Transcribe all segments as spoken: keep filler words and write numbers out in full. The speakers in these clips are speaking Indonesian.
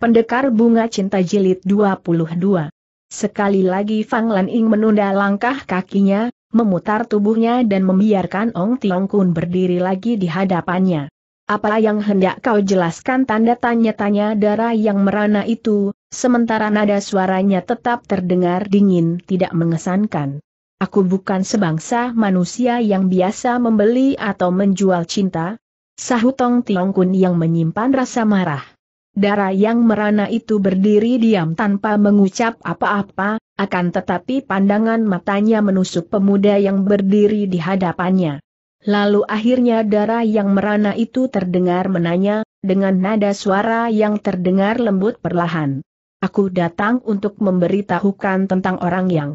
Pendekar Bunga Cinta Jilid dua puluh dua. Sekali lagi Fang Lan Ying menunda langkah kakinya, memutar tubuhnya dan membiarkan Ong Tiong Kun berdiri lagi di hadapannya. Apa yang hendak kau jelaskan? Tanda tanya-tanya darah yang merana itu, sementara nada suaranya tetap terdengar dingin tidak mengesankan. Aku bukan sebangsa manusia yang biasa membeli atau menjual cinta, sahut Ong Tiong Kun yang menyimpan rasa marah. Darah yang merana itu berdiri diam tanpa mengucap apa-apa, akan tetapi pandangan matanya menusuk pemuda yang berdiri di hadapannya. Lalu akhirnya darah yang merana itu terdengar menanya, dengan nada suara yang terdengar lembut perlahan. Aku datang untuk memberitahukan tentang orang yang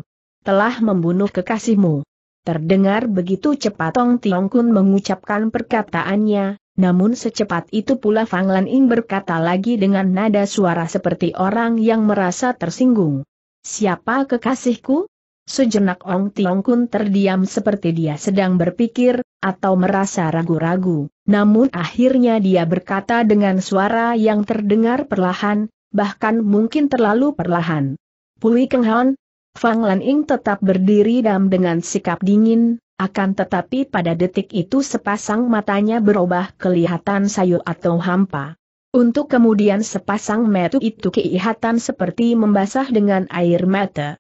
telah membunuh kekasihmu. Terdengar begitu cepat Ong Tiong Kun mengucapkan perkataannya. Namun secepat itu pula Fang Lan Ying berkata lagi dengan nada suara seperti orang yang merasa tersinggung. Siapa kekasihku? Sejenak Ong Tiong Kun terdiam seperti dia sedang berpikir, atau merasa ragu-ragu. Namun akhirnya dia berkata dengan suara yang terdengar perlahan, bahkan mungkin terlalu perlahan. Pui Keng Hon. Fang Lan Ying tetap berdiri diam dengan sikap dingin. Akan tetapi pada detik itu sepasang matanya berubah kelihatan sayu atau hampa. Untuk kemudian sepasang mata itu kelihatan seperti membasah dengan air mata.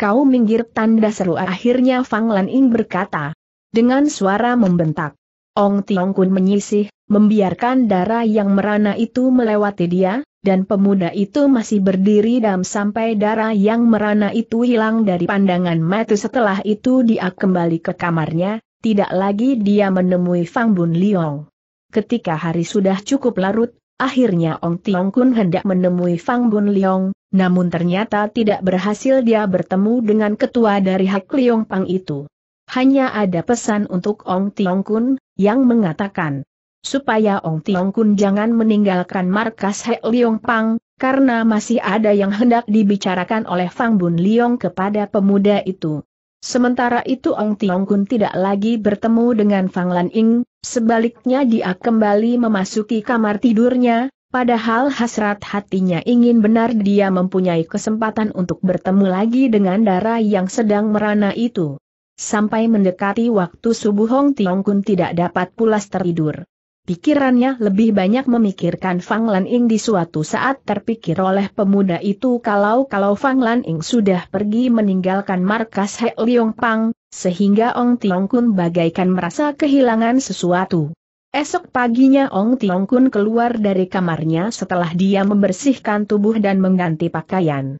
Kau minggir, tanda seru akhirnya Fang Lan Ying berkata. Dengan suara membentak. Ong Tiong Kun menyisih, membiarkan darah yang merana itu melewati dia, dan pemuda itu masih berdiri diam sampai darah yang merana itu hilang dari pandangan mata. Setelah itu dia kembali ke kamarnya, tidak lagi dia menemui Fang Bun Liong. Ketika hari sudah cukup larut, akhirnya Ong Tiong Kun hendak menemui Fang Bun Liong, namun ternyata tidak berhasil dia bertemu dengan ketua dari Hek Liong Pang itu. Hanya ada pesan untuk Ong Tiong Kun, yang mengatakan supaya Ong Tiong Kun jangan meninggalkan markas Hek Liong Pang, karena masih ada yang hendak dibicarakan oleh Fang Bun Liong kepada pemuda itu. Sementara itu Ong Tiong Kun tidak lagi bertemu dengan Fang Lan Ying, sebaliknya dia kembali memasuki kamar tidurnya, padahal hasrat hatinya ingin benar dia mempunyai kesempatan untuk bertemu lagi dengan darah yang sedang merana itu. Sampai mendekati waktu subuh Ong Tiong Kun tidak dapat pulas tertidur. Pikirannya lebih banyak memikirkan Fang Lan Ying. Di suatu saat terpikir oleh pemuda itu kalau-kalau Fang Lan Ying sudah pergi meninggalkan markas Hek Liong Pang, sehingga Ong Tiong Kun bagaikan merasa kehilangan sesuatu. Esok paginya Ong Tiong Kun keluar dari kamarnya setelah dia membersihkan tubuh dan mengganti pakaian.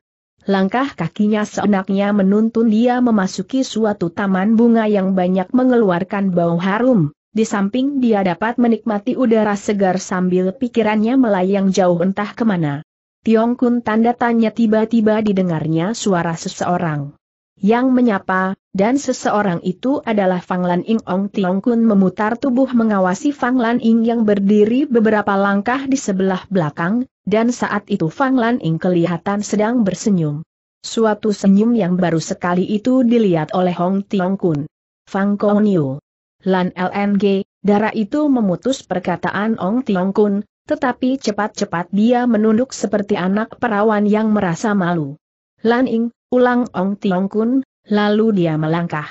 Langkah kakinya seenaknya menuntun dia memasuki suatu taman bunga yang banyak mengeluarkan bau harum. Di samping dia dapat menikmati udara segar sambil pikirannya melayang jauh entah kemana. Tiong Kun tanda tanya, tiba-tiba didengarnya suara seseorang yang menyapa, dan seseorang itu adalah Fang Lan Ying. Ong Tiong Kun memutar tubuh mengawasi Fang Lan Ying yang berdiri beberapa langkah di sebelah belakang, dan saat itu Fang Lan Ying kelihatan sedang bersenyum. Suatu senyum yang baru sekali itu dilihat oleh Ong Tiong Kun. Fang Konio. Lan Lng, darah itu memutus perkataan Ong Tiong Kun, tetapi cepat-cepat dia menunduk seperti anak perawan yang merasa malu. Lan Ying, ulang Ong Tiong Kun, lalu dia melangkah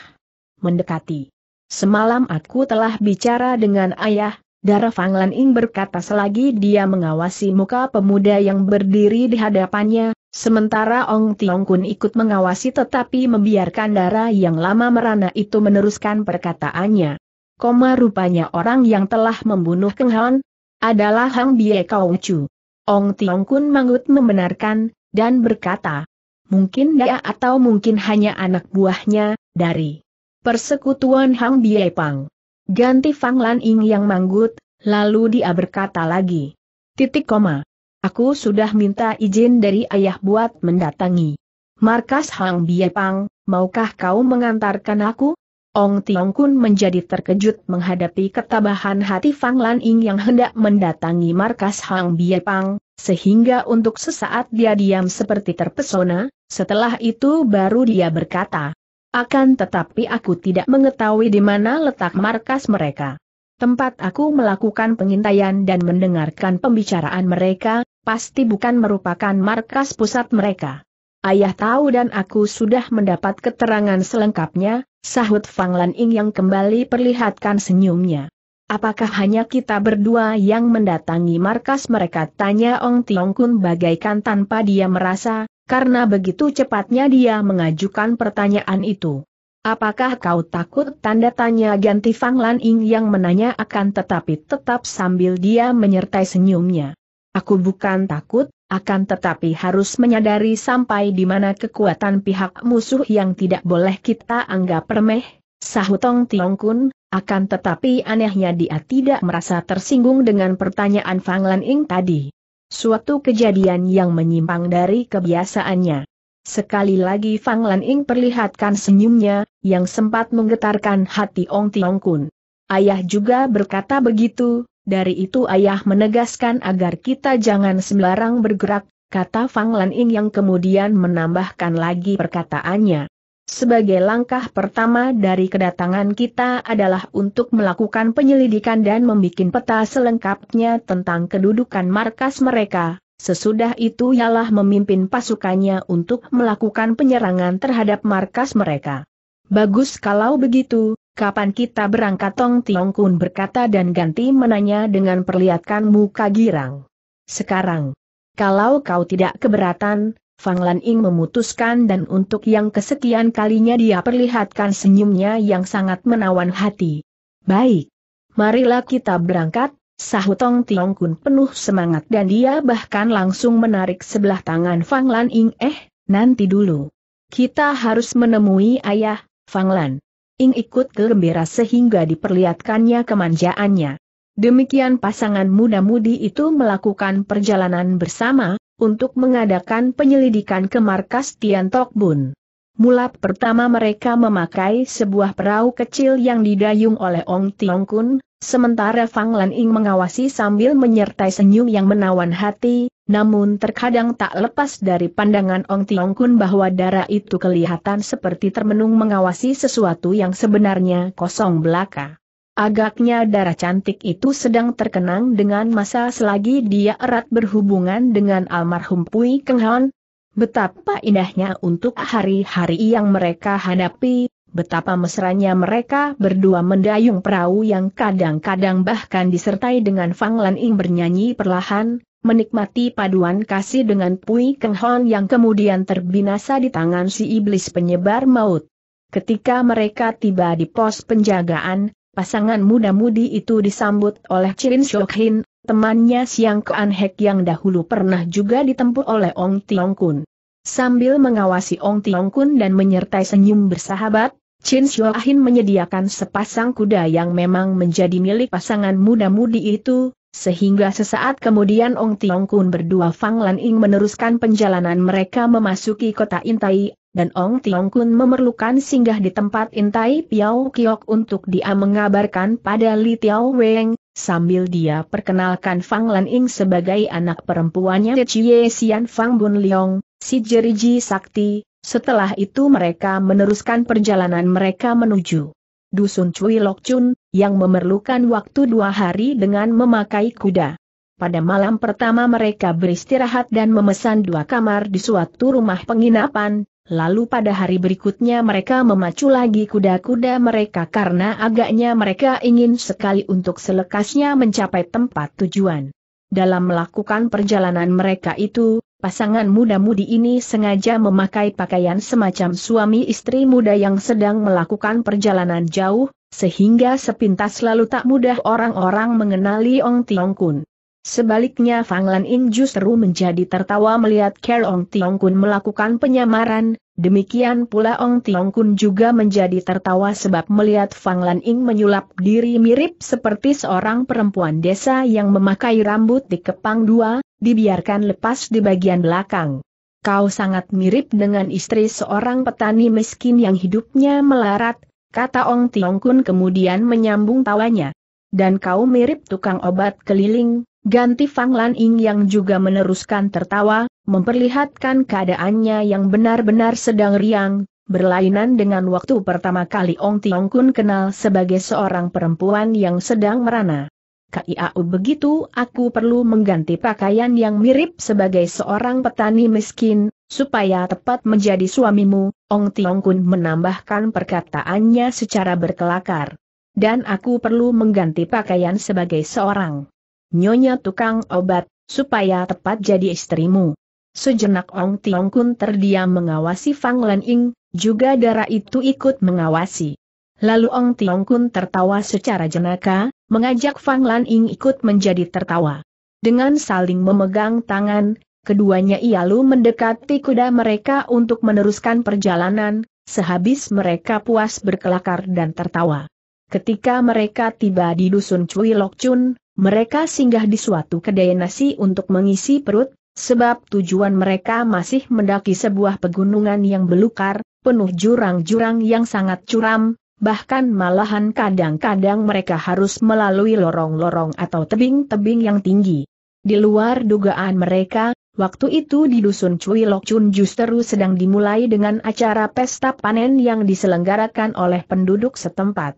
mendekati. Semalam aku telah bicara dengan ayah, darah Fang Lan Ying berkata selagi dia mengawasi muka pemuda yang berdiri di hadapannya, sementara Ong Tiong Kun ikut mengawasi tetapi membiarkan darah yang lama merana itu meneruskan perkataannya. Koma rupanya orang yang telah membunuh Keng Hon adalah Hang Bie Kong Chu. Ong Tiong Kun mangut membenarkan, dan berkata, mungkin dia atau mungkin hanya anak buahnya, dari persekutuan Hang Bie Pang. Ganti Fang Lan Ying yang manggut, lalu dia berkata lagi. Titik koma. Aku sudah minta izin dari ayah buat mendatangi markas Hang Bie Pang, maukah kau mengantarkan aku? Ong Tiong Kun menjadi terkejut menghadapi ketabahan hati Fang Lan Ying yang hendak mendatangi markas Hang Bie Pang, sehingga untuk sesaat dia diam seperti terpesona, setelah itu baru dia berkata, akan tetapi aku tidak mengetahui di mana letak markas mereka. Tempat aku melakukan pengintaian dan mendengarkan pembicaraan mereka, pasti bukan merupakan markas pusat mereka. Ayah tahu dan aku sudah mendapat keterangan selengkapnya, sahut Fang Lan Ying yang kembali perlihatkan senyumnya. Apakah hanya kita berdua yang mendatangi markas mereka? Tanya Ong Tiong Kun bagaikan tanpa dia merasa, karena begitu cepatnya dia mengajukan pertanyaan itu. Apakah kau takut? Tanda tanya ganti Fang Lan Ying yang menanya akan tetapi tetap sambil dia menyertai senyumnya. Aku bukan takut, akan tetapi harus menyadari sampai di mana kekuatan pihak musuh yang tidak boleh kita anggap remeh, sahut Ong Tiong Kun, akan tetapi anehnya dia tidak merasa tersinggung dengan pertanyaan Fang Lan Ying tadi. Suatu kejadian yang menyimpang dari kebiasaannya. Sekali lagi Fang Lan Ying perlihatkan senyumnya, yang sempat menggetarkan hati Ong Tiong Kun. Ayah juga berkata begitu. Dari itu ayah menegaskan agar kita jangan sembarang bergerak, kata Fang Lan Ying yang kemudian menambahkan lagi perkataannya. Sebagai langkah pertama dari kedatangan kita adalah untuk melakukan penyelidikan dan membuat peta selengkapnya tentang kedudukan markas mereka, sesudah itu ialah memimpin pasukannya untuk melakukan penyerangan terhadap markas mereka. Bagus kalau begitu. Kapan kita berangkat? Ong Tiong Kun berkata dan ganti menanya dengan perlihatkan muka girang. Sekarang. Kalau kau tidak keberatan, Fang Lan Ying memutuskan dan untuk yang kesekian kalinya dia perlihatkan senyumnya yang sangat menawan hati. Baik. Marilah kita berangkat, sahut Ong Tiong Kun penuh semangat dan dia bahkan langsung menarik sebelah tangan Fang Lan Ying. Eh, nanti dulu. Kita harus menemui ayah, Fang Lan Ying ikut gembira sehingga diperlihatkannya kemanjaannya. Demikian pasangan muda-mudi itu melakukan perjalanan bersama, untuk mengadakan penyelidikan ke markas Tian Tok Bun. Mula pertama mereka memakai sebuah perahu kecil yang didayung oleh Ong Tiong Kun, sementara Fang Lan Ying mengawasi sambil menyertai senyum yang menawan hati, namun terkadang tak lepas dari pandangan Ong Tiong Kun bahwa darah itu kelihatan seperti termenung mengawasi sesuatu yang sebenarnya kosong belaka. Agaknya darah cantik itu sedang terkenang dengan masa selagi dia erat berhubungan dengan almarhum Pui Keng Hon. Betapa indahnya untuk hari-hari yang mereka hadapi, betapa mesranya mereka berdua mendayung perahu yang kadang-kadang bahkan disertai dengan Fang Lan Ying bernyanyi perlahan, menikmati paduan kasih dengan Pui Keng Hon yang kemudian terbinasa di tangan si iblis penyebar maut. Ketika mereka tiba di pos penjagaan, pasangan muda-mudi itu disambut oleh Chin Shu Khin, temannya Siang Kuan Hek yang dahulu pernah juga ditempuh oleh Ong Tiong Kun. Sambil mengawasi Ong Tiong Kun dan menyertai senyum bersahabat, Chin Shu Khin menyediakan sepasang kuda yang memang menjadi milik pasangan muda-mudi itu. Sehingga sesaat kemudian Ong Tiong Kun berdua Fang Lan Ying meneruskan perjalanan mereka memasuki kota Intai, dan Ong Tiong Kun memerlukan singgah di tempat Intai Piao Kiok untuk dia mengabarkan pada Li Tiao Weng, sambil dia perkenalkan Fang Lan Ying sebagai anak perempuannya Cie Sian Fang Bun Liong, si Jeriji Sakti. Setelah itu mereka meneruskan perjalanan mereka menuju Dusun Cui Lok Chun, yang memerlukan waktu dua hari dengan memakai kuda. Pada malam pertama mereka beristirahat dan memesan dua kamar di suatu rumah penginapan, lalu pada hari berikutnya mereka memacu lagi kuda-kuda mereka karena agaknya mereka ingin sekali untuk selekasnya mencapai tempat tujuan. Dalam melakukan perjalanan mereka itu, pasangan muda-mudi ini sengaja memakai pakaian semacam suami istri muda yang sedang melakukan perjalanan jauh, sehingga sepintas lalu tak mudah orang-orang mengenali Ong Tiong Kun. Sebaliknya Fang Lan Ying justru menjadi tertawa melihat cara Ong Tiong Kun melakukan penyamaran, demikian pula Ong Tiong Kun juga menjadi tertawa sebab melihat Fang Lan Ying menyulap diri mirip seperti seorang perempuan desa yang memakai rambut dikepang dua, dibiarkan lepas di bagian belakang. Kau sangat mirip dengan istri seorang petani miskin yang hidupnya melarat, kata Ong Tiong Kun kemudian menyambung tawanya. Dan kau mirip tukang obat keliling, ganti Fang Lan Ying yang juga meneruskan tertawa, memperlihatkan keadaannya yang benar-benar sedang riang, berlainan dengan waktu pertama kali Ong Tiong Kun kenal sebagai seorang perempuan yang sedang merana. Kiau begitu aku perlu mengganti pakaian yang mirip sebagai seorang petani miskin, supaya tepat menjadi suamimu, Ong Tiong Kun menambahkan perkataannya secara berkelakar. Dan aku perlu mengganti pakaian sebagai seorang nyonya tukang obat, supaya tepat jadi istrimu. Sejenak Ong Tiong Kun terdiam mengawasi Fang Lan Ying, juga darah itu ikut mengawasi. Lalu Ong Tiong Kun tertawa secara jenaka, mengajak Fang Lan Ying ikut menjadi tertawa. Dengan saling memegang tangan, keduanya lalu mendekati kuda mereka untuk meneruskan perjalanan, sehabis mereka puas berkelakar dan tertawa. Ketika mereka tiba di Dusun Cui Lok Chun, mereka singgah di suatu kedai nasi untuk mengisi perut, sebab tujuan mereka masih mendaki sebuah pegunungan yang belukar, penuh jurang-jurang yang sangat curam, bahkan malahan kadang-kadang mereka harus melalui lorong-lorong atau tebing-tebing yang tinggi. Di luar dugaan mereka, waktu itu di Dusun Cui Lok Chun justru sedang dimulai dengan acara pesta panen yang diselenggarakan oleh penduduk setempat.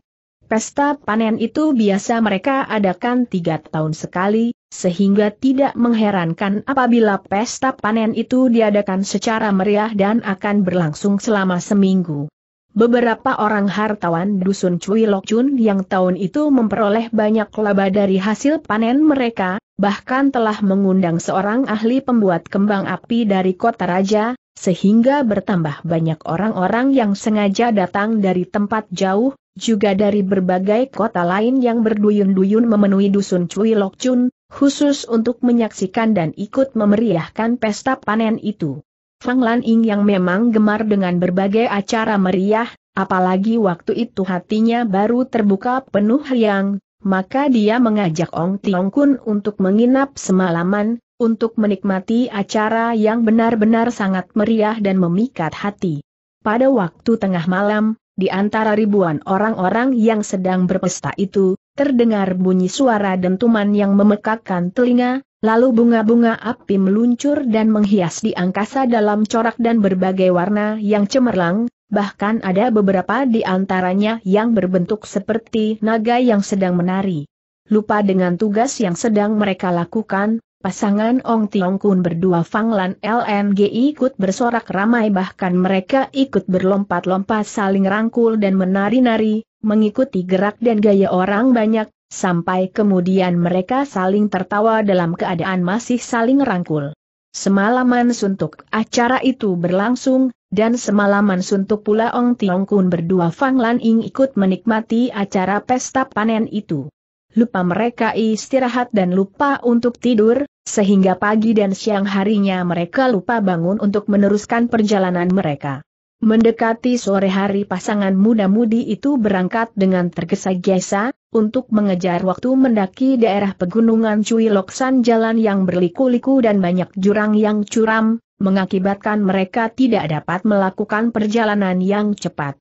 Pesta panen itu biasa mereka adakan tiga tahun sekali, sehingga tidak mengherankan apabila pesta panen itu diadakan secara meriah dan akan berlangsung selama seminggu. Beberapa orang hartawan Dusun Cui Lok Chun yang tahun itu memperoleh banyak laba dari hasil panen mereka, bahkan telah mengundang seorang ahli pembuat kembang api dari kota raja, sehingga bertambah banyak orang-orang yang sengaja datang dari tempat jauh, juga dari berbagai kota lain yang berduyun-duyun memenuhi Dusun Cui Lok Chun, khusus untuk menyaksikan dan ikut memeriahkan pesta panen itu. Fang Lan Ying yang memang gemar dengan berbagai acara meriah, apalagi waktu itu hatinya baru terbuka penuh riang, maka dia mengajak Ong Tiong Kun untuk menginap semalaman, untuk menikmati acara yang benar-benar sangat meriah dan memikat hati. Pada waktu tengah malam, di antara ribuan orang-orang yang sedang berpesta itu, terdengar bunyi suara dentuman yang memekakkan telinga, lalu bunga-bunga api meluncur dan menghias di angkasa dalam corak dan berbagai warna yang cemerlang, bahkan ada beberapa di antaranya yang berbentuk seperti naga yang sedang menari. Lupa dengan tugas yang sedang mereka lakukan, pasangan Ong Tiong Kun berdua Fang Lan Lng ikut bersorak ramai, bahkan mereka ikut berlompat-lompat saling rangkul dan menari-nari, mengikuti gerak dan gaya orang banyak, sampai kemudian mereka saling tertawa dalam keadaan masih saling rangkul. Semalaman suntuk acara itu berlangsung, dan semalaman suntuk pula Ong Tiong Kun berdua Fang Lan Ying ikut menikmati acara pesta panen itu. Lupa mereka istirahat dan lupa untuk tidur, sehingga pagi dan siang harinya mereka lupa bangun untuk meneruskan perjalanan mereka. Mendekati sore hari pasangan muda-mudi itu berangkat dengan tergesa-gesa, untuk mengejar waktu mendaki daerah pegunungan Cui Lok San, jalan yang berliku-liku dan banyak jurang yang curam, mengakibatkan mereka tidak dapat melakukan perjalanan yang cepat.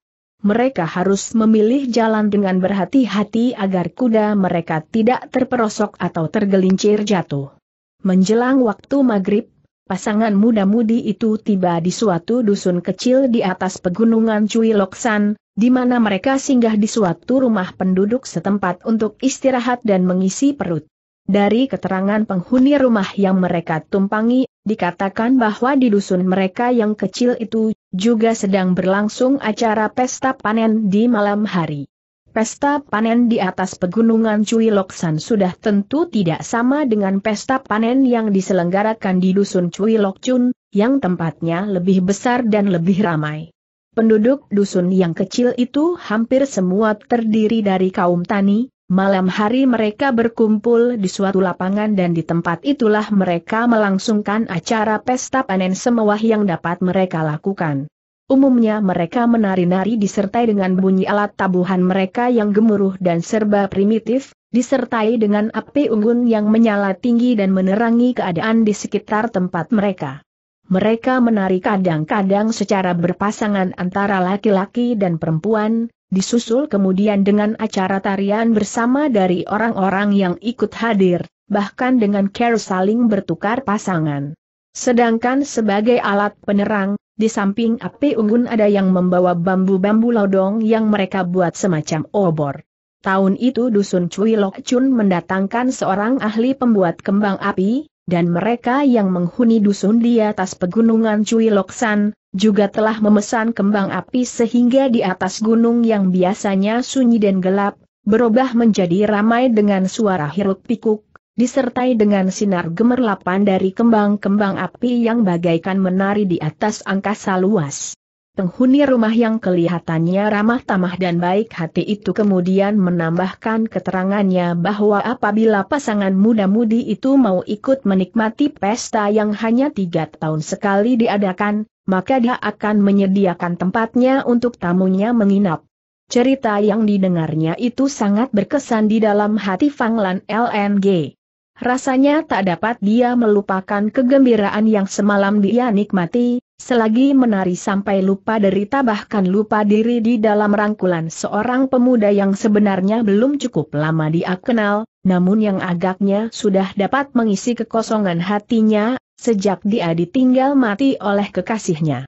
Mereka harus memilih jalan dengan berhati-hati agar kuda mereka tidak terperosok atau tergelincir jatuh. Menjelang waktu maghrib, pasangan muda-mudi itu tiba di suatu dusun kecil di atas pegunungan Cui Lok San, di mana mereka singgah di suatu rumah penduduk setempat untuk istirahat dan mengisi perut. Dari keterangan penghuni rumah yang mereka tumpangi, dikatakan bahwa di dusun mereka yang kecil itu juga sedang berlangsung acara pesta panen di malam hari. Pesta panen di atas pegunungan Cui Lok San sudah tentu tidak sama dengan pesta panen yang diselenggarakan di Dusun Cui Lok Chun, yang tempatnya lebih besar dan lebih ramai. Penduduk dusun yang kecil itu hampir semua terdiri dari kaum tani. Malam hari mereka berkumpul di suatu lapangan dan di tempat itulah mereka melangsungkan acara pesta panen semewah yang dapat mereka lakukan. Umumnya mereka menari-nari disertai dengan bunyi alat tabuhan mereka yang gemuruh dan serba primitif, disertai dengan api unggun yang menyala tinggi dan menerangi keadaan di sekitar tempat mereka. Mereka menari kadang-kadang secara berpasangan antara laki-laki dan perempuan, disusul kemudian dengan acara tarian bersama dari orang-orang yang ikut hadir, bahkan dengan care saling bertukar pasangan. Sedangkan sebagai alat penerang, di samping api unggun ada yang membawa bambu-bambu lodong yang mereka buat semacam obor. Tahun itu Dusun Cui Lok Chun mendatangkan seorang ahli pembuat kembang api, dan mereka yang menghuni dusun di atas pegunungan Cui Lok San, juga telah memesan kembang api sehingga di atas gunung yang biasanya sunyi dan gelap, berubah menjadi ramai dengan suara hiruk-pikuk, disertai dengan sinar gemerlapan dari kembang-kembang api yang bagaikan menari di atas angkasa luas. Penghuni rumah yang kelihatannya ramah tamah dan baik hati itu kemudian menambahkan keterangannya bahwa apabila pasangan muda-mudi itu mau ikut menikmati pesta yang hanya tiga tahun sekali diadakan, maka dia akan menyediakan tempatnya untuk tamunya menginap. Cerita yang didengarnya itu sangat berkesan di dalam hati Fang Lan Lng. Rasanya tak dapat dia melupakan kegembiraan yang semalam dia nikmati, selagi menari sampai lupa derita bahkan lupa diri di dalam rangkulan seorang pemuda yang sebenarnya belum cukup lama dia kenal, namun yang agaknya sudah dapat mengisi kekosongan hatinya, sejak dia ditinggal mati oleh kekasihnya.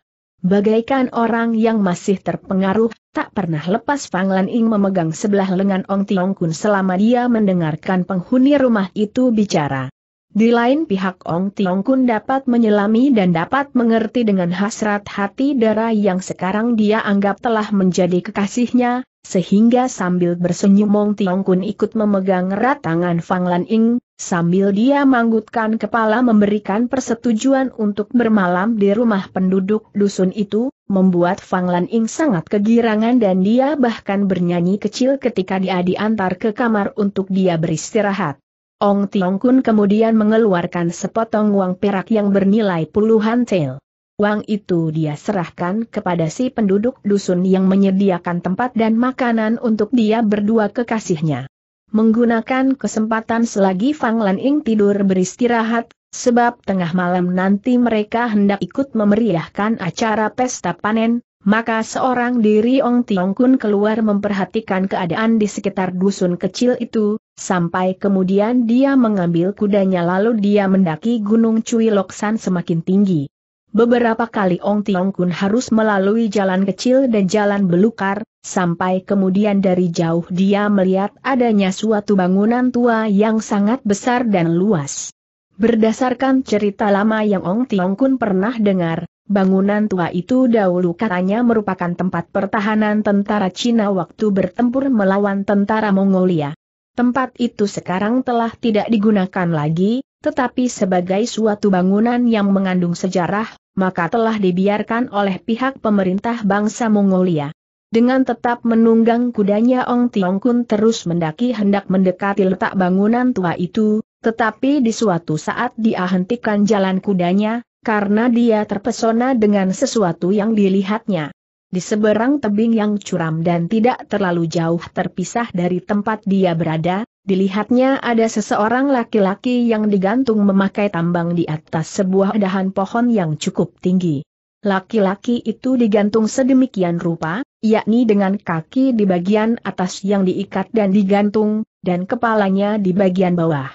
Bagaikan orang yang masih terpengaruh, tak pernah lepas Fang Lan Ying memegang sebelah lengan Ong Tiong Kun selama dia mendengarkan penghuni rumah itu bicara. Di lain pihak Ong Tiong Kun dapat menyelami dan dapat mengerti dengan hasrat hati darah yang sekarang dia anggap telah menjadi kekasihnya, sehingga sambil bersenyum Ong Tiong Kun ikut memegang erat tangan Fang Lan Ying, sambil dia manggutkan kepala memberikan persetujuan untuk bermalam di rumah penduduk dusun itu, membuat Fang Lan Ying sangat kegirangan dan dia bahkan bernyanyi kecil ketika dia diantar ke kamar untuk dia beristirahat. Ong Tiong Kun kemudian mengeluarkan sepotong uang perak yang bernilai puluhan tel. Uang itu dia serahkan kepada si penduduk dusun yang menyediakan tempat dan makanan untuk dia berdua kekasihnya. Menggunakan kesempatan selagi Fang Lan Ying tidur beristirahat, sebab tengah malam nanti mereka hendak ikut memeriahkan acara pesta panen, maka seorang diri Ong Tiong Kun keluar memperhatikan keadaan di sekitar dusun kecil itu, sampai kemudian dia mengambil kudanya lalu dia mendaki gunung Cui Lok San semakin tinggi. Beberapa kali Ong Tiong Kun harus melalui jalan kecil dan jalan belukar, sampai kemudian dari jauh dia melihat adanya suatu bangunan tua yang sangat besar dan luas. Berdasarkan cerita lama yang Ong Tiong Kun pernah dengar, bangunan tua itu dahulu katanya merupakan tempat pertahanan tentara Cina waktu bertempur melawan tentara Mongolia. Tempat itu sekarang telah tidak digunakan lagi, tetapi sebagai suatu bangunan yang mengandung sejarah, maka telah dibiarkan oleh pihak pemerintah bangsa Mongolia. Dengan tetap menunggang kudanya Ong Tiong Kun terus mendaki hendak mendekati letak bangunan tua itu. Tetapi di suatu saat dia hentikan jalan kudanya, karena dia terpesona dengan sesuatu yang dilihatnya. Di seberang tebing yang curam dan tidak terlalu jauh terpisah dari tempat dia berada, dilihatnya ada seseorang laki-laki yang digantung memakai tambang di atas sebuah dahan pohon yang cukup tinggi. Laki-laki itu digantung sedemikian rupa, yakni dengan kaki di bagian atas yang diikat dan digantung, dan kepalanya di bagian bawah.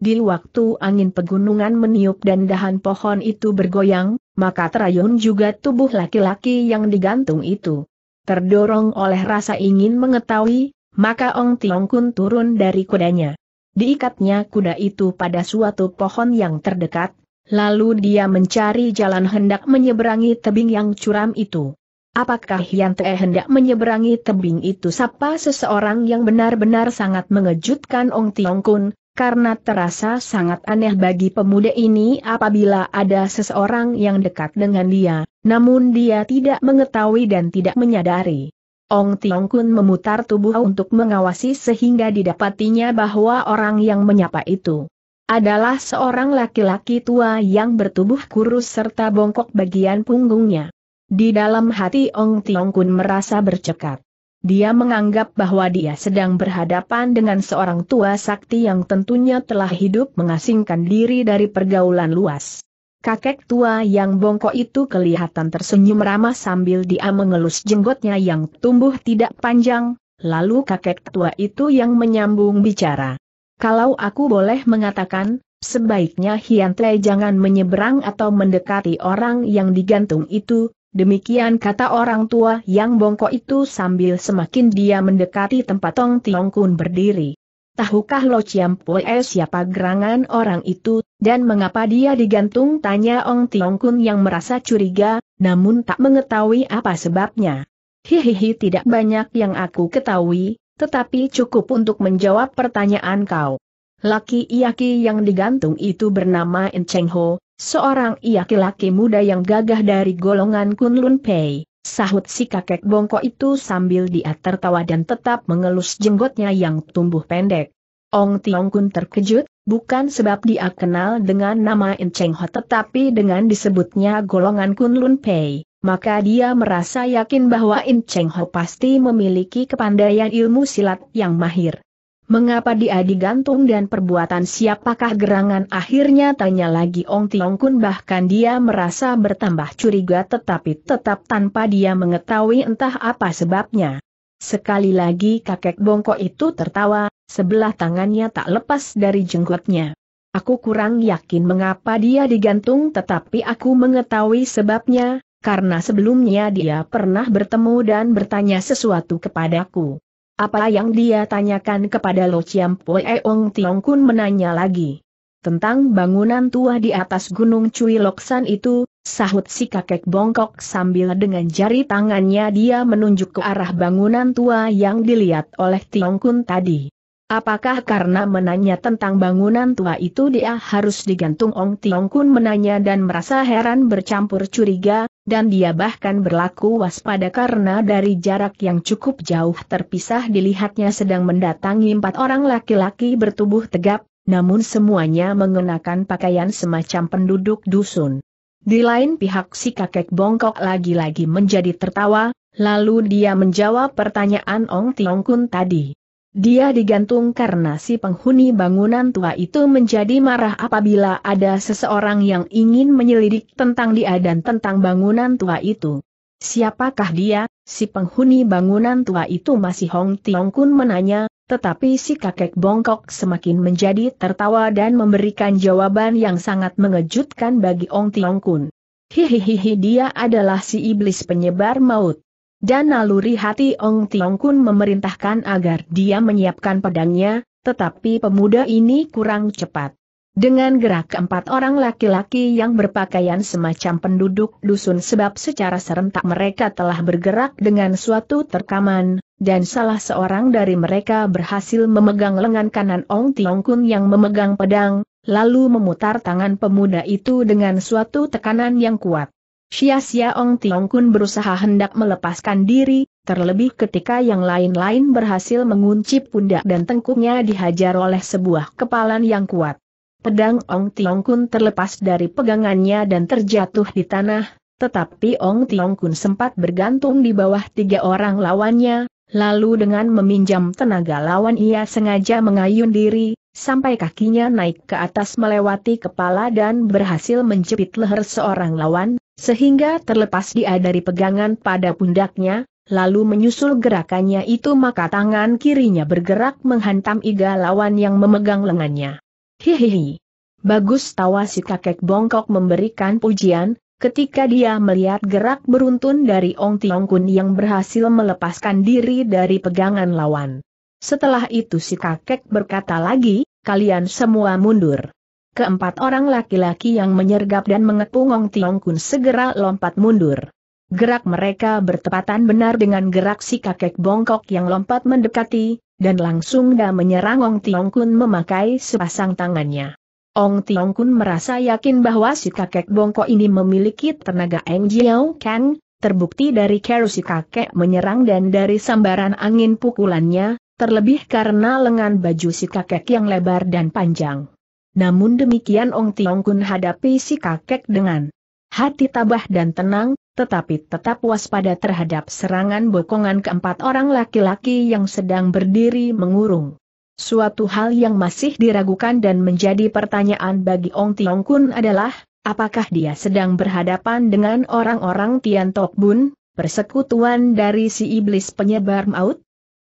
Di waktu angin pegunungan meniup dan dahan pohon itu bergoyang, maka terayun juga tubuh laki-laki yang digantung itu. Terdorong oleh rasa ingin mengetahui, maka Ong Tiong Kun turun dari kudanya. Diikatnya kuda itu pada suatu pohon yang terdekat, lalu dia mencari jalan hendak menyeberangi tebing yang curam itu. Apakah Hian Te hendak menyeberangi tebing itu? Sapa seseorang yang benar-benar sangat mengejutkan Ong Tiong Kun, karena terasa sangat aneh bagi pemuda ini apabila ada seseorang yang dekat dengan dia, namun dia tidak mengetahui dan tidak menyadari. Ong Tiong Kun memutar tubuh untuk mengawasi sehingga didapatinya bahwa orang yang menyapa itu adalah seorang laki-laki tua yang bertubuh kurus serta bongkok bagian punggungnya. Di dalam hati Ong Tiong Kun merasa bercekap. Dia menganggap bahwa dia sedang berhadapan dengan seorang tua sakti yang tentunya telah hidup mengasingkan diri dari pergaulan luas. Kakek tua yang bongkok itu kelihatan tersenyum ramah sambil dia mengelus jenggotnya yang tumbuh tidak panjang, lalu kakek tua itu yang menyambung bicara. Kalau aku boleh mengatakan, sebaiknya Hian Te jangan menyeberang atau mendekati orang yang digantung itu, Demikian kata orang tua yang bongkok itu sambil semakin dia mendekati tempat Ong Tiong Kun berdiri. Tahukah Lo Chiam Pue siapa gerangan orang itu, dan mengapa dia digantung? Tanya Ong Tiong Kun yang merasa curiga, namun tak mengetahui apa sebabnya. Hihihi, tidak banyak yang aku ketahui, tetapi cukup untuk menjawab pertanyaan kau. Laki Iyaki yang digantung itu bernama In Cheng Ho, seorang laki-laki muda yang gagah dari golongan Kun Lun Pei, sahut si kakek bongkok itu sambil dia tertawa dan tetap mengelus jenggotnya yang tumbuh pendek. Ong Tiong Kun terkejut, bukan sebab dia kenal dengan nama In Cheng Ho tetapi dengan disebutnya golongan Kun Lun Pei, maka dia merasa yakin bahwa In Cheng Ho pasti memiliki kepandaian ilmu silat yang mahir. Mengapa dia digantung dan perbuatan siapakah gerangan akhirnya, tanya lagi Ong Tiong Kun. Bahkan dia merasa bertambah curiga tetapi tetap tanpa dia mengetahui entah apa sebabnya. Sekali lagi kakek bongkok itu tertawa, sebelah tangannya tak lepas dari jenggotnya. Aku kurang yakin mengapa dia digantung tetapi aku mengetahui sebabnya, karena sebelumnya dia pernah bertemu dan bertanya sesuatu kepadaku. Apa yang dia tanyakan kepada Lo Chiam Pue? Ong Tiong Kun menanya lagi. Tentang bangunan tua di atas gunung Cui Lok San itu, sahut si kakek bongkok sambil dengan jari tangannya dia menunjuk ke arah bangunan tua yang dilihat oleh Tiong Kun tadi. Apakah karena menanya tentang bangunan tua itu dia harus digantung? Ong Tiong Kun menanya dan merasa heran bercampur curiga, dan dia bahkan berlaku waspada karena dari jarak yang cukup jauh terpisah dilihatnya sedang mendatangi empat orang laki-laki bertubuh tegap, namun semuanya mengenakan pakaian semacam penduduk dusun. Di lain pihak si kakek bongkok lagi-lagi menjadi tertawa, lalu dia menjawab pertanyaan Ong Tiong Kun tadi. Dia digantung karena si penghuni bangunan tua itu menjadi marah apabila ada seseorang yang ingin menyelidik tentang dia dan tentang bangunan tua itu. Siapakah dia, si penghuni bangunan tua itu? Masih Ong Tiong Kun menanya, tetapi si kakek bongkok semakin menjadi tertawa dan memberikan jawaban yang sangat mengejutkan bagi Ong Tiong Kun. Hihihihi, dia adalah si iblis penyebar maut. Dan naluri hati Ong Tiong Kun memerintahkan agar dia menyiapkan pedangnya, tetapi pemuda ini kurang cepat. Dengan gerak keempat orang laki-laki yang berpakaian semacam penduduk dusun sebab secara serentak mereka telah bergerak dengan suatu terkaman, dan salah seorang dari mereka berhasil memegang lengan kanan Ong Tiong Kun yang memegang pedang, lalu memutar tangan pemuda itu dengan suatu tekanan yang kuat. Sia-sia Ong Tiong Kun berusaha hendak melepaskan diri, terlebih ketika yang lain-lain berhasil mengunci pundak dan tengkuknya dihajar oleh sebuah kepalan yang kuat. Pedang Ong Tiong Kun terlepas dari pegangannya dan terjatuh di tanah, tetapi Ong Tiong Kun sempat bergantung di bawah tiga orang lawannya, lalu dengan meminjam tenaga lawan ia sengaja mengayun diri, sampai kakinya naik ke atas melewati kepala dan berhasil menjepit leher seorang lawan, sehingga terlepas dia dari pegangan pada pundaknya, lalu menyusul gerakannya itu maka tangan kirinya bergerak menghantam iga lawan yang memegang lengannya. Hihihi. Bagus, tawa si kakek bongkok memberikan pujian, ketika dia melihat gerak beruntun dari Ong Tiong Kun yang berhasil melepaskan diri dari pegangan lawan. Setelah itu si kakek berkata lagi, kalian semua mundur. Keempat orang laki-laki yang menyergap dan mengepung Ong Tiong Kun segera lompat mundur. Gerak mereka bertepatan benar dengan gerak si kakek bongkok yang lompat mendekati, dan langsung dah menyerang Ong Tiong Kun memakai sepasang tangannya. Ong Tiong Kun merasa yakin bahwa si kakek bongkok ini memiliki tenaga Eng Jiao Kang, terbukti dari cara si kakek menyerang dan dari sambaran angin pukulannya, terlebih karena lengan baju si kakek yang lebar dan panjang. Namun demikian Ong Tiong Kun hadapi si kakek dengan hati tabah dan tenang, tetapi tetap waspada terhadap serangan bokongan keempat orang laki-laki yang sedang berdiri mengurung. Suatu hal yang masih diragukan dan menjadi pertanyaan bagi Ong Tiong Kun adalah, apakah dia sedang berhadapan dengan orang-orang Tian Tok Bun, persekutuan dari si iblis penyebar maut?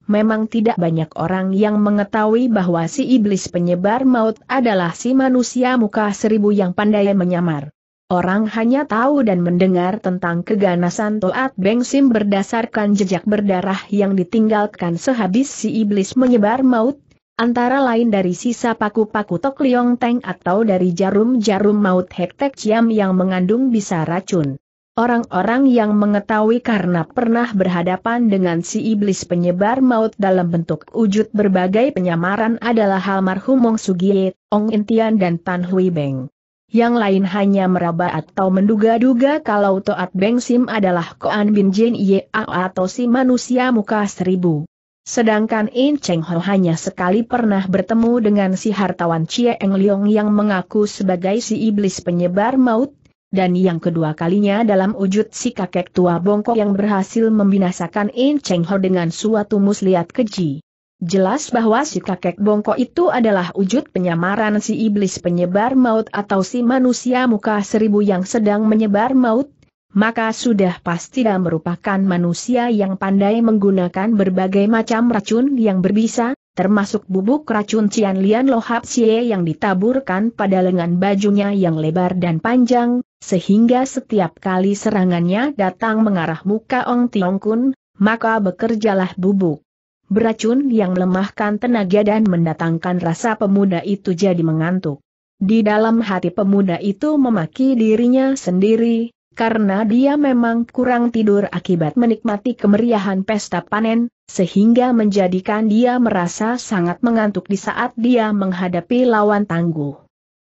Memang tidak banyak orang yang mengetahui bahwa si iblis penyebar maut adalah si manusia muka seribu yang pandai menyamar. Orang hanya tahu dan mendengar tentang keganasan Toat Beng Sim berdasarkan jejak berdarah yang ditinggalkan sehabis si iblis menyebar maut, antara lain dari sisa paku-paku Tok Liong Teng atau dari jarum-jarum maut Hek Tek Ciam yang mengandung bisa racun. Orang-orang yang mengetahui karena pernah berhadapan dengan si iblis penyebar maut dalam bentuk wujud berbagai penyamaran adalah almarhum Ong Sugiet, Ong Intian dan Tan Hui Beng. Yang lain hanya meraba atau menduga-duga kalau Toat Beng Sim adalah Koan Bin Jin Ye atau si manusia muka seribu. Sedangkan In Cheng Ho hanya sekali pernah bertemu dengan si hartawan Cie Eng Liong yang mengaku sebagai si iblis penyebar maut. Dan yang kedua kalinya dalam wujud si kakek tua bongkok yang berhasil membinasakan In Cheng Ho dengan suatu muslihat keji. Jelas bahwa si kakek bongkok itu adalah wujud penyamaran si iblis penyebar maut atau si manusia muka seribu yang sedang menyebar maut, maka sudah pasti dia merupakan manusia yang pandai menggunakan berbagai macam racun yang berbisa, termasuk bubuk racun Cian Lian Lohap Cie yang ditaburkan pada lengan bajunya yang lebar dan panjang, sehingga setiap kali serangannya datang mengarah muka Ong Tiong Kun, maka bekerjalah bubuk beracun yang melemahkan tenaga dan mendatangkan rasa pemuda itu jadi mengantuk. Di dalam hati pemuda itu memaki dirinya sendiri, karena dia memang kurang tidur akibat menikmati kemeriahan pesta panen, sehingga menjadikan dia merasa sangat mengantuk di saat dia menghadapi lawan tangguh.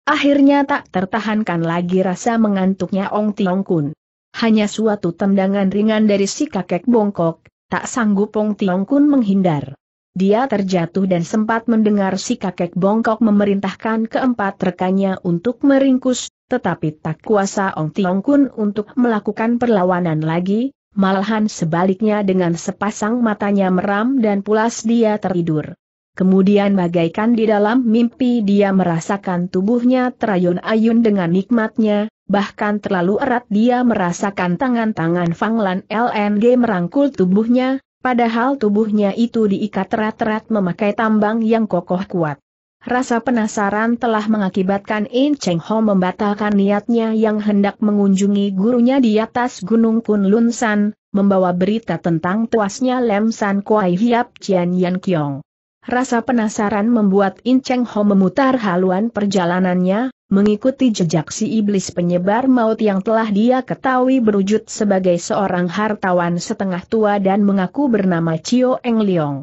Akhirnya tak tertahankan lagi rasa mengantuknya Ong Tiong Kun. Hanya suatu tendangan ringan dari si kakek bongkok, tak sanggup Ong Tiong Kun menghindar. Dia terjatuh dan sempat mendengar si kakek bongkok memerintahkan keempat rekannya untuk meringkus, tetapi tak kuasa Ong Tiong Kun untuk melakukan perlawanan lagi, malahan sebaliknya dengan sepasang matanya meram dan pulas dia tertidur. Kemudian bagaikan di dalam mimpi dia merasakan tubuhnya terayun-ayun dengan nikmatnya, bahkan terlalu erat dia merasakan tangan-tangan Fang Lan Lng merangkul tubuhnya, padahal tubuhnya itu diikat erat-erat memakai tambang yang kokoh kuat. Rasa penasaran telah mengakibatkan In Cheng Ho membatalkan niatnya yang hendak mengunjungi gurunya di atas gunung Kun Lun San, membawa berita tentang tuasnya Lem San Khoai Hiap Chian Yan Kiong. Rasa penasaran membuat In Cheng Ho memutar haluan perjalanannya, mengikuti jejak si iblis penyebar maut yang telah dia ketahui berwujud sebagai seorang hartawan setengah tua dan mengaku bernama Cie Eng Liong.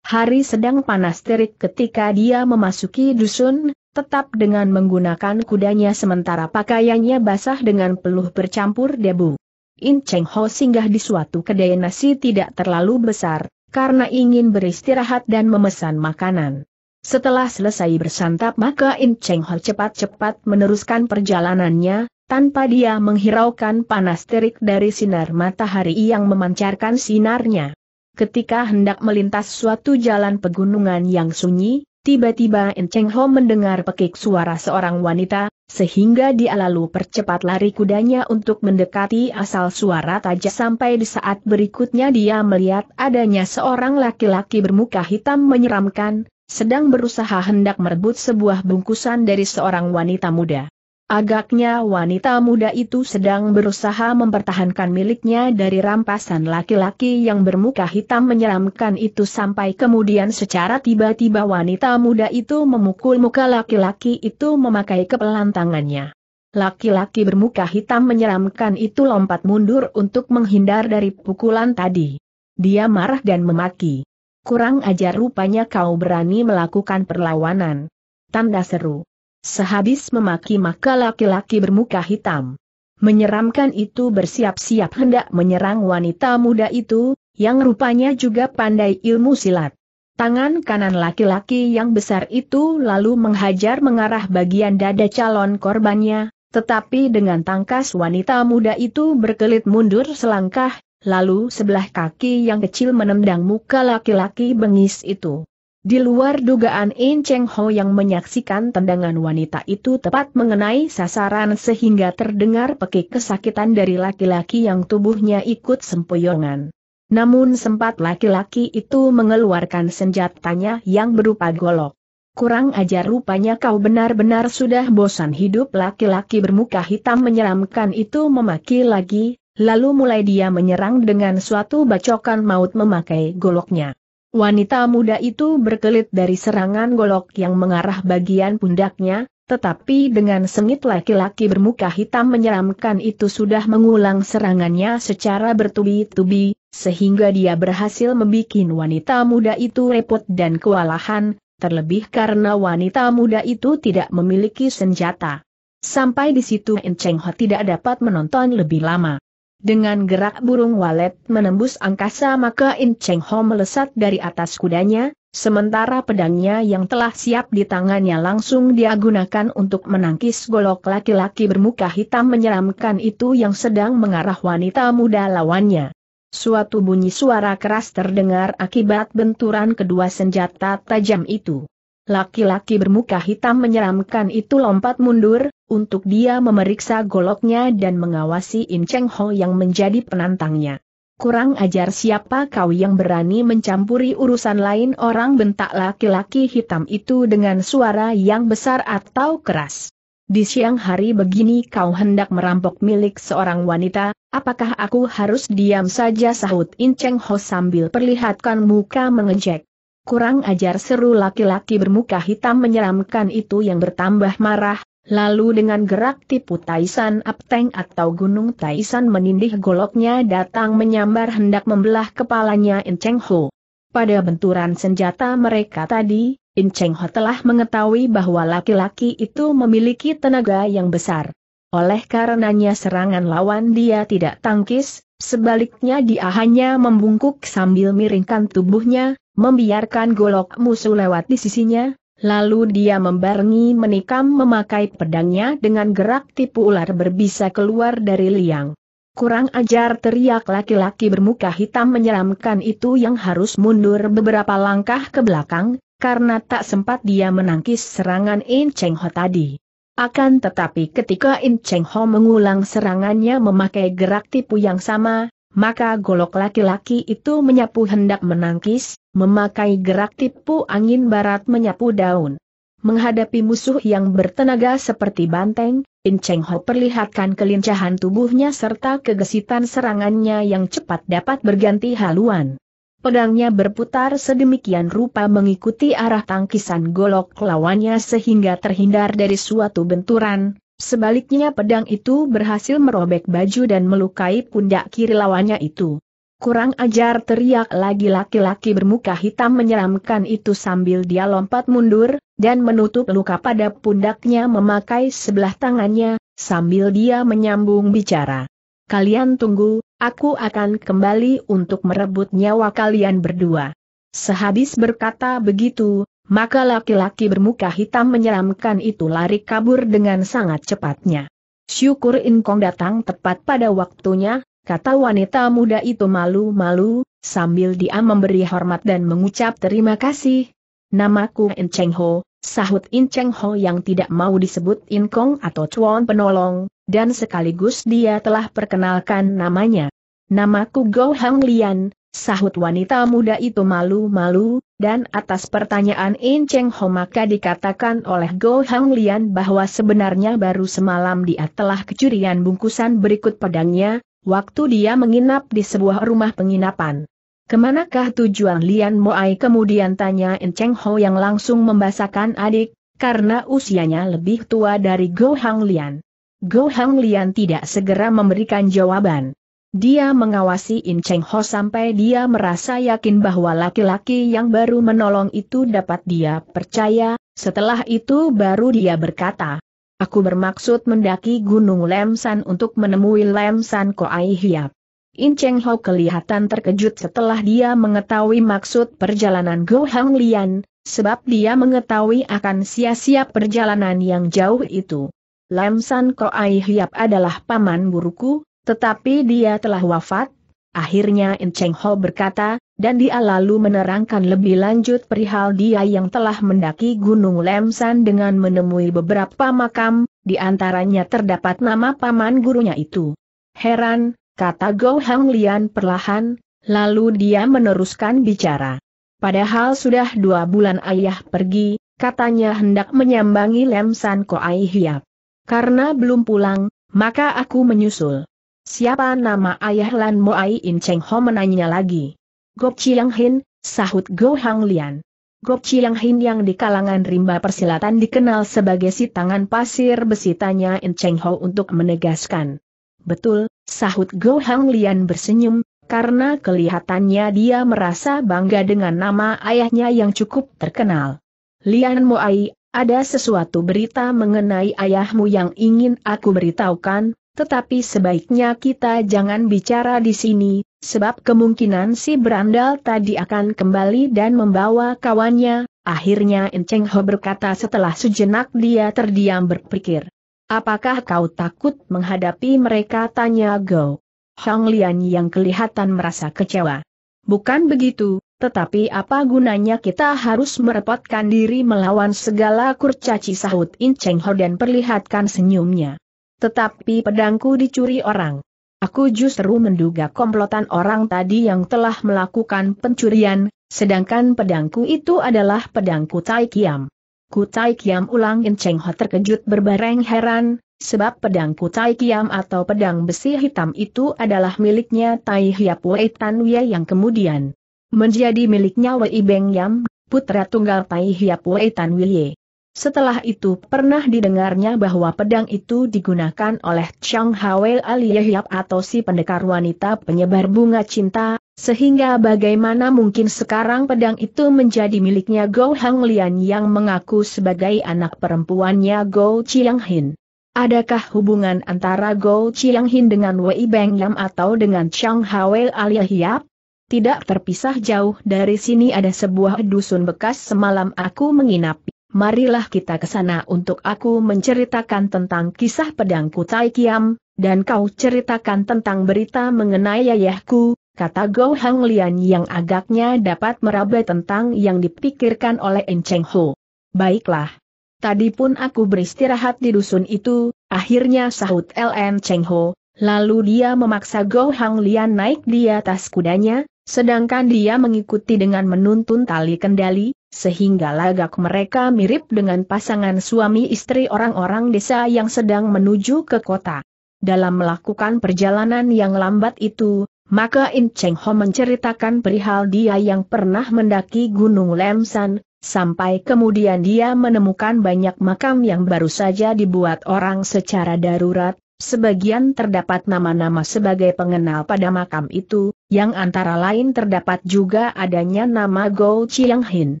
Hari sedang panas terik ketika dia memasuki dusun, tetap dengan menggunakan kudanya sementara pakaiannya basah dengan peluh bercampur debu. In Cheng Ho singgah di suatu kedai nasi tidak terlalu besar, karena ingin beristirahat dan memesan makanan. Setelah selesai bersantap maka In Cheng Ho cepat-cepat meneruskan perjalanannya, tanpa dia menghiraukan panas terik dari sinar matahari yang memancarkan sinarnya. Ketika hendak melintas suatu jalan pegunungan yang sunyi, tiba-tiba In Cheng Ho mendengar pekik suara seorang wanita, sehingga dia lalu percepat lari kudanya untuk mendekati asal suara tajam sampai di saat berikutnya dia melihat adanya seorang laki-laki bermuka hitam menyeramkan, sedang berusaha hendak merebut sebuah bungkusan dari seorang wanita muda. Agaknya wanita muda itu sedang berusaha mempertahankan miliknya dari rampasan laki-laki yang bermuka hitam menyeramkan itu sampai kemudian secara tiba-tiba wanita muda itu memukul muka laki-laki itu memakai kepelan tangannya. Laki-laki bermuka hitam menyeramkan itu lompat mundur untuk menghindar dari pukulan tadi. Dia marah dan memaki. Kurang ajar rupanya kau berani melakukan perlawanan. Tanda seru. Sehabis memaki maka laki-laki bermuka hitam menyeramkan itu bersiap-siap hendak menyerang wanita muda itu, yang rupanya juga pandai ilmu silat. Tangan kanan laki-laki yang besar itu lalu menghajar mengarah bagian dada calon korbannya, tetapi dengan tangkas wanita muda itu berkelit mundur selangkah. Lalu sebelah kaki yang kecil menendang muka laki-laki bengis itu. Di luar dugaan In Cheng Ho yang menyaksikan tendangan wanita itu tepat mengenai sasaran sehingga terdengar pekik kesakitan dari laki-laki yang tubuhnya ikut sempoyongan. Namun sempat laki-laki itu mengeluarkan senjatanya yang berupa golok. Kurang ajar rupanya kau benar-benar sudah bosan hidup. Laki-laki bermuka hitam menyeramkan itu memaki lagi, lalu mulai dia menyerang dengan suatu bacokan maut memakai goloknya. Wanita muda itu berkelit dari serangan golok yang mengarah bagian pundaknya, tetapi dengan sengit laki-laki bermuka hitam menyeramkan itu sudah mengulang serangannya secara bertubi-tubi, sehingga dia berhasil membuat wanita muda itu repot dan kewalahan, terlebih karena wanita muda itu tidak memiliki senjata. Sampai di situ In Cheng Ho tidak dapat menonton lebih lama. Dengan gerak burung walet menembus angkasa maka In Cheng Ho melesat dari atas kudanya, sementara pedangnya yang telah siap di tangannya langsung dia gunakan untuk menangkis golok laki-laki bermuka hitam menyeramkan itu yang sedang mengarah wanita muda lawannya. Suatu bunyi suara keras terdengar akibat benturan kedua senjata tajam itu. Laki-laki bermuka hitam menyeramkan itu lompat mundur, untuk dia memeriksa goloknya dan mengawasi In Cheng Ho yang menjadi penantangnya. Kurang ajar, siapa kau yang berani mencampuri urusan lain orang, bentak laki-laki hitam itu dengan suara yang besar atau keras. Di siang hari begini kau hendak merampok milik seorang wanita, apakah aku harus diam saja, sahut In Cheng Ho sambil perlihatkan muka mengejek. Kurang ajar, seru laki-laki bermuka hitam menyeramkan itu yang bertambah marah, lalu dengan gerak tipu Taisan Apteng atau Gunung Taisan menindih goloknya datang menyambar hendak membelah kepalanya In Cheng Ho. Pada benturan senjata mereka tadi, In Cheng Ho telah mengetahui bahwa laki-laki itu memiliki tenaga yang besar. Oleh karenanya serangan lawan dia tidak tangkis, sebaliknya dia hanya membungkuk sambil miringkan tubuhnya, membiarkan golok musuh lewat di sisinya, lalu dia membarengi menikam memakai pedangnya dengan gerak tipu ular berbisa keluar dari liang. Kurang ajar, teriak laki-laki bermuka hitam menyeramkan itu yang harus mundur beberapa langkah ke belakang, karena tak sempat dia menangkis serangan In Cheng Ho tadi. Akan tetapi ketika In Cheng Ho mengulang serangannya memakai gerak tipu yang sama, maka golok laki-laki itu menyapu hendak menangkis, memakai gerak tipu angin barat menyapu daun. Menghadapi musuh yang bertenaga seperti banteng, In Cheng Ho perlihatkan kelincahan tubuhnya serta kegesitan serangannya yang cepat dapat berganti haluan. Pedangnya berputar sedemikian rupa mengikuti arah tangkisan golok lawannya sehingga terhindar dari suatu benturan, sebaliknya pedang itu berhasil merobek baju dan melukai pundak kiri lawannya itu. Kurang ajar, teriak lagi laki-laki bermuka hitam menyeramkan itu sambil dia lompat mundur, dan menutup luka pada pundaknya memakai sebelah tangannya, sambil dia menyambung bicara. Kalian tunggu, aku akan kembali untuk merebut nyawa kalian berdua. Sehabis berkata begitu, maka laki-laki bermuka hitam menyeramkan itu lari kabur dengan sangat cepatnya. Syukur In Kong datang tepat pada waktunya, kata wanita muda itu malu-malu, sambil dia memberi hormat dan mengucap terima kasih. Namaku In Cheng Ho, sahut In Cheng Ho yang tidak mau disebut In Kong atau Chuan Penolong, dan sekaligus dia telah perkenalkan namanya. Namaku Go Hang Lian, sahut wanita muda itu malu-malu, dan atas pertanyaan In Cheng Ho maka dikatakan oleh Go Hang Lian bahwa sebenarnya baru semalam dia telah kecurian bungkusan berikut pedangnya, waktu dia menginap di sebuah rumah penginapan. Kemanakah tujuan Lian Moai, kemudian tanya In Cheng Ho yang langsung membasahkan adik, karena usianya lebih tua dari Go Hang Lian. Go Hang Lian tidak segera memberikan jawaban. Dia mengawasi In Cheng Ho sampai dia merasa yakin bahwa laki-laki yang baru menolong itu dapat dia percaya, setelah itu baru dia berkata, aku bermaksud mendaki Gunung Lem San untuk menemui Lem San Khoai Hiap. In Cheng Ho kelihatan terkejut setelah dia mengetahui maksud perjalanan Go Hang Lian, sebab dia mengetahui akan sia-sia perjalanan yang jauh itu. Lem San Khoai Hiap adalah paman guruku, tetapi dia telah wafat, akhirnya In Cheng Ho berkata, dan dia lalu menerangkan lebih lanjut perihal dia yang telah mendaki Gunung Lem San dengan menemui beberapa makam, di antaranya terdapat nama paman gurunya itu. Heran, kata Go Hang Lian perlahan, lalu dia meneruskan bicara. Padahal sudah dua bulan ayah pergi, katanya hendak menyambangi Lem San Khoai Hiap. Karena belum pulang, maka aku menyusul. Siapa nama ayah Lan Moai? In Cheng Ho menanya lagi. Go Chiang Hin, sahut Go Hang Lian. Go Chiang Hin yang di kalangan rimba persilatan dikenal sebagai si tangan pasir besi, tanya In Cheng Ho untuk menegaskan. Betul, sahut Go Hang Lian bersenyum, karena kelihatannya dia merasa bangga dengan nama ayahnya yang cukup terkenal. Lian Moai, ada sesuatu berita mengenai ayahmu yang ingin aku beritahukan, tetapi sebaiknya kita jangan bicara di sini, sebab kemungkinan si berandal tadi akan kembali dan membawa kawannya, akhirnya In Cheng Ho berkata setelah sejenak dia terdiam berpikir. Apakah kau takut menghadapi mereka? Tanya Go Hang Lian yang kelihatan merasa kecewa. Bukan begitu. Tetapi apa gunanya kita harus merepotkan diri melawan segala kurcaci, sahut In Cheng Ho dan perlihatkan senyumnya. Tetapi pedangku dicuri orang. Aku justru menduga komplotan orang tadi yang telah melakukan pencurian, sedangkan pedangku itu adalah pedang Kutai Kiam. Kutai Kiam, ulang In Cheng Ho terkejut berbareng heran, sebab pedang Kutai Kiam atau pedang besi hitam itu adalah miliknya Tai Hiapwe Tanwe yang kemudian menjadi miliknya Wei Beng Yam, putra tunggal Tai Hiapwe Tan Wilye. Setelah itu pernah didengarnya bahwa pedang itu digunakan oleh Chong Hawe alias Hiap atau si pendekar wanita penyebar bunga cinta, sehingga bagaimana mungkin sekarang pedang itu menjadi miliknya Go Hang Lian yang mengaku sebagai anak perempuannya Go Chiang Hin. Adakah hubungan antara Go Chiang Hin dengan Wei Beng Yam atau dengan Chong Hawe alias Hiap? Tidak terpisah jauh dari sini ada sebuah dusun bekas semalam aku menginap. Marilah kita ke sana untuk aku menceritakan tentang kisah pedang Kutai Kiam, dan kau ceritakan tentang berita mengenai ayahku, kata Go Hang Lian yang agaknya dapat meraba tentang yang dipikirkan oleh In Cheng Ho. Baiklah. Tadi pun aku beristirahat di dusun itu, akhirnya sahut Lem Cheng Ho, lalu dia memaksa Go Hang Lian naik di atas kudanya. Sedangkan dia mengikuti dengan menuntun tali kendali, sehingga lagak mereka mirip dengan pasangan suami istri orang-orang desa yang sedang menuju ke kota. Dalam melakukan perjalanan yang lambat itu, maka In Cheng Ho menceritakan perihal dia yang pernah mendaki Gunung Lem San, sampai kemudian dia menemukan banyak makam yang baru saja dibuat orang secara darurat. Sebagian terdapat nama-nama sebagai pengenal pada makam itu, yang antara lain terdapat juga adanya nama Go Chiang Hin.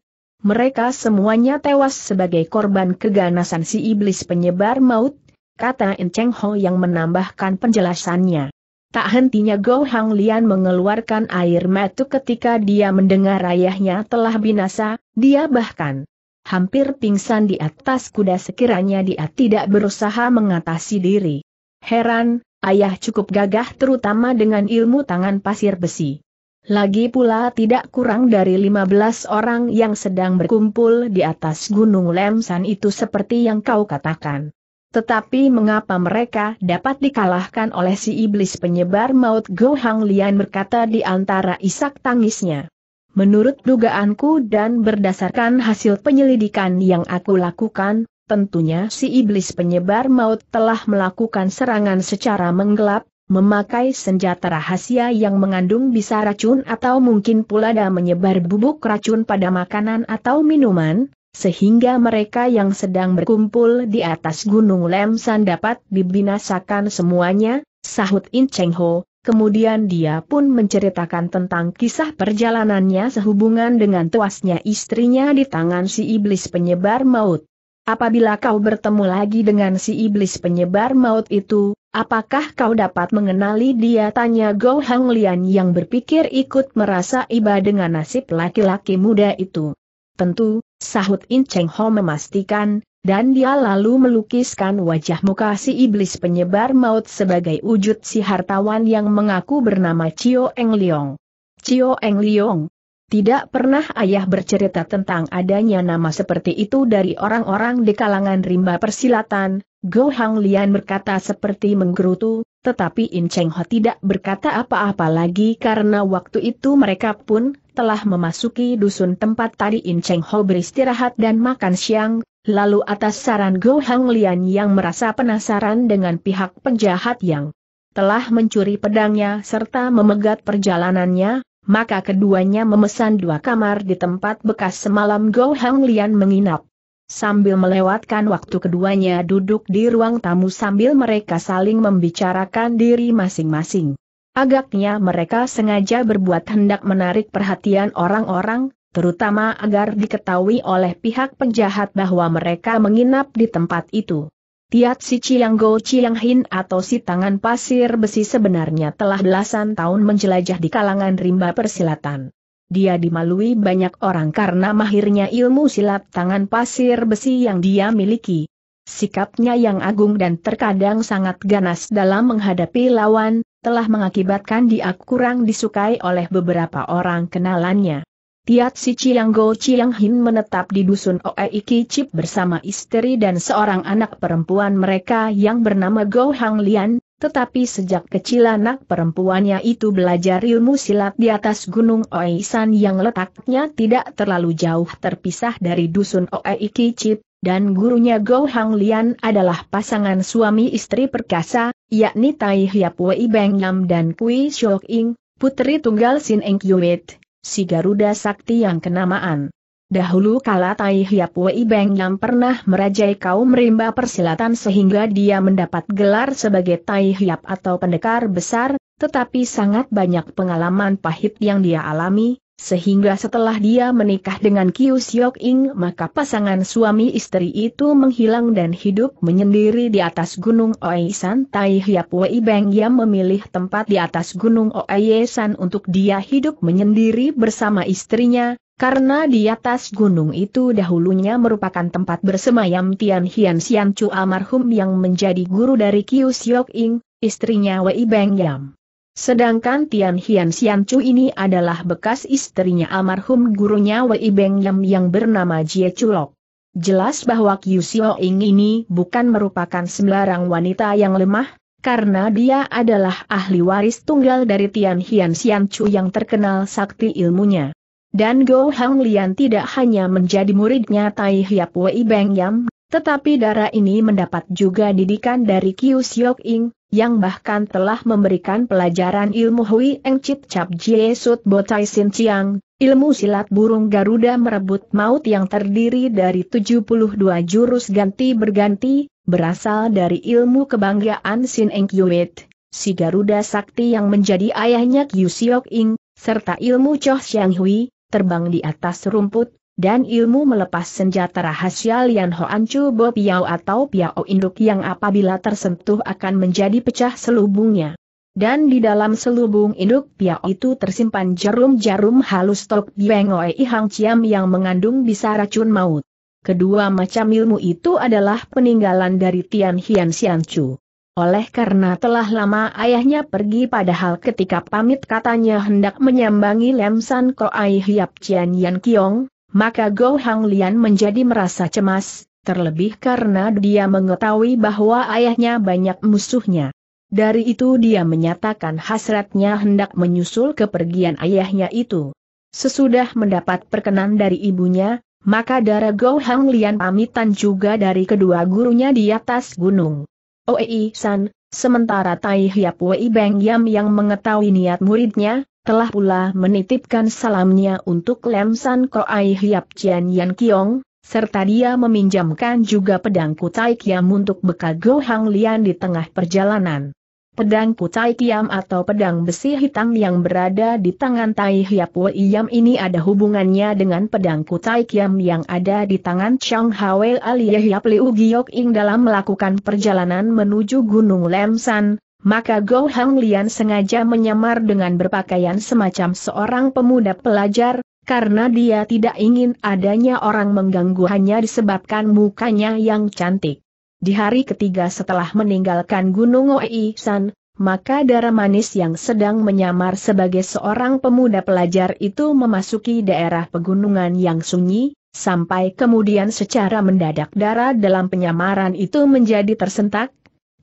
Mereka semuanya tewas sebagai korban keganasan si iblis penyebar maut, kata In Cheng Ho yang menambahkan penjelasannya. Tak hentinya Go Hang Lian mengeluarkan air mata ketika dia mendengar ayahnya telah binasa, dia bahkan hampir pingsan di atas kuda. Sekiranya dia tidak berusaha mengatasi diri, heran, ayah cukup gagah terutama dengan ilmu tangan pasir besi. Lagi pula tidak kurang dari lima belas orang yang sedang berkumpul di atas Gunung Lem San itu seperti yang kau katakan. Tetapi mengapa mereka dapat dikalahkan oleh si iblis penyebar maut? Go Hang Lian berkata di antara isak tangisnya. Menurut dugaanku dan berdasarkan hasil penyelidikan yang aku lakukan, tentunya si iblis penyebar maut telah melakukan serangan secara menggelap, memakai senjata rahasia yang mengandung bisa racun atau mungkin pula dia menyebar bubuk racun pada makanan atau minuman, sehingga mereka yang sedang berkumpul di atas Gunung Lem San dapat dibinasakan semuanya, sahut In Cheng Ho. Kemudian dia pun menceritakan tentang kisah perjalanannya sehubungan dengan tewasnya istrinya di tangan si iblis penyebar maut. Apabila kau bertemu lagi dengan si iblis penyebar maut itu, apakah kau dapat mengenali dia? Tanya Go Hang Lian yang berpikir ikut merasa iba dengan nasib laki-laki muda itu. Tentu, sahut In Cheng Ho memastikan, dan dia lalu melukiskan wajah muka si iblis penyebar maut sebagai wujud si hartawan yang mengaku bernama Cie Eng Liong. Cie Eng Liong. Tidak pernah ayah bercerita tentang adanya nama seperti itu dari orang-orang di kalangan rimba persilatan, Go Hang Lian berkata seperti menggerutu, tetapi In Cheng Ho tidak berkata apa-apa lagi karena waktu itu mereka pun telah memasuki dusun tempat tadi In Cheng Ho beristirahat dan makan siang, lalu atas saran Go Hang Lian yang merasa penasaran dengan pihak penjahat yang telah mencuri pedangnya serta memegat perjalanannya, maka keduanya memesan dua kamar di tempat bekas semalam Go Hang Lian menginap. Sambil melewatkan waktu keduanya duduk di ruang tamu sambil mereka saling membicarakan diri masing-masing. Agaknya mereka sengaja berbuat hendak menarik perhatian orang-orang, terutama agar diketahui oleh pihak penjahat bahwa mereka menginap di tempat itu. Tiat si Chiang Go Chiang Hin atau si Tangan Pasir Besi sebenarnya telah belasan tahun menjelajah di kalangan rimba persilatan. Dia dimalui banyak orang karena mahirnya ilmu silat tangan pasir besi yang dia miliki. Sikapnya yang agung dan terkadang sangat ganas dalam menghadapi lawan, telah mengakibatkan dia kurang disukai oleh beberapa orang kenalannya. Tiat si Chiang Go Chiang Hin menetap di Dusun Oe I Kicip bersama istri dan seorang anak perempuan mereka yang bernama Go Hang Lian. Tetapi sejak kecil anak perempuannya itu belajar ilmu silat di atas Gunung Oe I San yang letaknya tidak terlalu jauh terpisah dari Dusun Oe I Kicip, dan gurunya Go Hang Lian adalah pasangan suami istri perkasa, yakni Tai Hiapwe Wei Beng Yam dan Cui Lok San, putri tunggal Sin Eng Yuit, si Garuda Sakti yang kenamaan. Dahulu kala Tai Hiapwe Beng Yam pernah merajai kaum rimba persilatan sehingga dia mendapat gelar sebagai Tai Hiap atau pendekar besar, tetapi sangat banyak pengalaman pahit yang dia alami, sehingga setelah dia menikah dengan Kyu Siok Ying maka pasangan suami istri itu menghilang dan hidup menyendiri di atas Gunung Oe I San. Tai Hiapwe Beng Yam memilih tempat di atas Gunung Oe I San untuk dia hidup menyendiri bersama istrinya, karena di atas gunung itu dahulunya merupakan tempat bersemayam Tian Hian Xian Chu almarhum yang menjadi guru dari Kyu Siok Ying, istrinya Wei Beng Yam. Sedangkan Tian Hian Xian Chu ini adalah bekas istrinya almarhum gurunya Wei Beng Yam yang bernama Cie Chulok. Jelas bahwa Kyu Siok Ying ini bukan merupakan sembarang wanita yang lemah, karena dia adalah ahli waris tunggal dari Tian Hian Xian Chu yang terkenal sakti ilmunya. Dan Go Hang Lian tidak hanya menjadi muridnya Tai Hiapwe Beng Yam, tetapi darah ini mendapat juga didikan dari Kyu Siok Ying, yang bahkan telah memberikan pelajaran ilmu Hui Eng Chit Cap Jie Sut Botai Sin Chiang, ilmu silat burung Garuda merebut maut yang terdiri dari tujuh puluh dua jurus ganti berganti, berasal dari ilmu kebanggaan Sin Eng Yuit, si Garuda Sakti yang menjadi ayahnya Kyu Siok Ying, serta ilmu Choh Xiang Hui, terbang di atas rumput, dan ilmu melepas senjata rahasia Lian Hoan Chu Bo Piao atau Piao Induk yang apabila tersentuh akan menjadi pecah selubungnya. Dan di dalam selubung induk Piao itu tersimpan jarum-jarum halus Tok Bieng Oei Hang Ciam yang mengandung bisa racun maut. Kedua macam ilmu itu adalah peninggalan dari Tian Hian Xian Chu. Oleh karena telah lama ayahnya pergi padahal ketika pamit katanya hendak menyambangi Lem San Khoai Hiap Chian Yan Kiong, maka Go Hang Lian menjadi merasa cemas, terlebih karena dia mengetahui bahwa ayahnya banyak musuhnya. Dari itu dia menyatakan hasratnya hendak menyusul kepergian ayahnya itu. Sesudah mendapat perkenan dari ibunya, maka darah Go Hang Lian pamitan juga dari kedua gurunya di atas gunung Oe I San, sementara Tai Hiapwe Beng Yam yang mengetahui niat muridnya, telah pula menitipkan salamnya untuk Lem San Khoai Hiap Chian Yan Kiong, serta dia meminjamkan juga pedang Kutai Kiam untuk bekal Go Hang Lian di tengah perjalanan. Pedang Kutai Kiam atau pedang besi hitam yang berada di tangan Tai Hiapwe Yam ini ada hubungannya dengan pedang Kutai Kiam yang ada di tangan Chong Hawe alias Hiap Liu Giok Ing dalam melakukan perjalanan menuju Gunung Lem San, maka Go Hang Lian sengaja menyamar dengan berpakaian semacam seorang pemuda pelajar, karena dia tidak ingin adanya orang mengganggu hanya disebabkan mukanya yang cantik. Di hari ketiga setelah meninggalkan Gunung Oe I San, maka darah manis yang sedang menyamar sebagai seorang pemuda pelajar itu memasuki daerah pegunungan yang sunyi, sampai kemudian secara mendadak darah dalam penyamaran itu menjadi tersentak,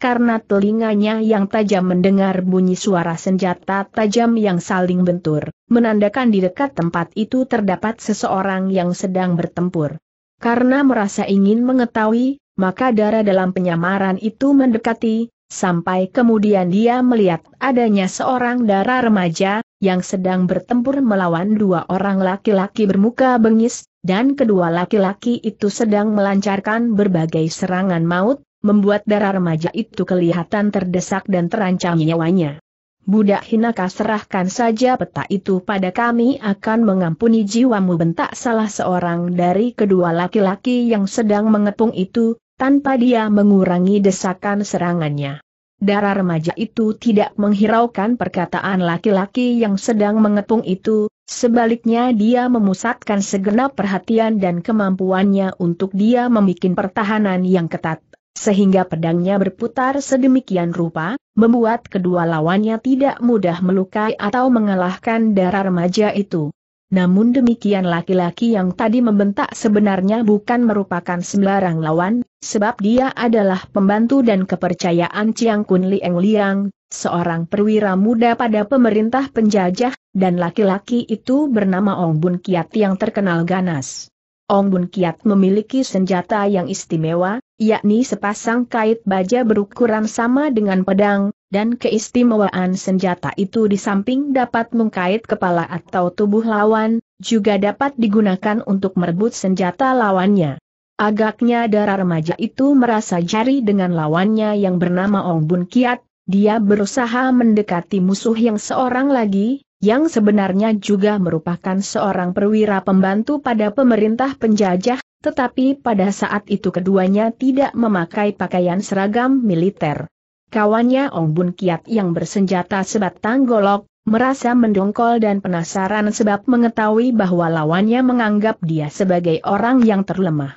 karena telinganya yang tajam mendengar bunyi suara senjata tajam yang saling bentur, menandakan di dekat tempat itu terdapat seseorang yang sedang bertempur. Karena merasa ingin mengetahui, maka darah dalam penyamaran itu mendekati, sampai kemudian dia melihat adanya seorang darah remaja, yang sedang bertempur melawan dua orang laki-laki bermuka bengis, dan kedua laki-laki itu sedang melancarkan berbagai serangan maut, membuat darah remaja itu kelihatan terdesak dan terancam nyawanya. "Budak hinaka, serahkan saja peta itu pada kami, akan mengampuni jiwamu," bentak salah seorang dari kedua laki-laki yang sedang mengepung itu, tanpa dia mengurangi desakan serangannya. Darah remaja itu tidak menghiraukan perkataan laki-laki yang sedang mengepung itu, sebaliknya dia memusatkan segenap perhatian dan kemampuannya untuk dia membuat pertahanan yang ketat, sehingga pedangnya berputar sedemikian rupa, membuat kedua lawannya tidak mudah melukai atau mengalahkan darah remaja itu. Namun demikian, laki-laki yang tadi membentak sebenarnya bukan merupakan sembarang lawan, sebab dia adalah pembantu dan kepercayaan Chiang Kun Lieng Liang, seorang perwira muda pada pemerintah penjajah, dan laki-laki itu bernama Ong Bun Kiat yang terkenal ganas. Ong Bun Kiat memiliki senjata yang istimewa, yakni sepasang kait baja berukuran sama dengan pedang, dan keistimewaan senjata itu di samping dapat mengkait kepala atau tubuh lawan, juga dapat digunakan untuk merebut senjata lawannya. Agaknya darah remaja itu merasa jari dengan lawannya yang bernama Ong Bun Kiat, dia berusaha mendekati musuh yang seorang lagi, yang sebenarnya juga merupakan seorang perwira pembantu pada pemerintah penjajah, tetapi pada saat itu keduanya tidak memakai pakaian seragam militer. Kawannya Ong Bun Kiat yang bersenjata sebatang golok, merasa mendongkol dan penasaran sebab mengetahui bahwa lawannya menganggap dia sebagai orang yang terlemah.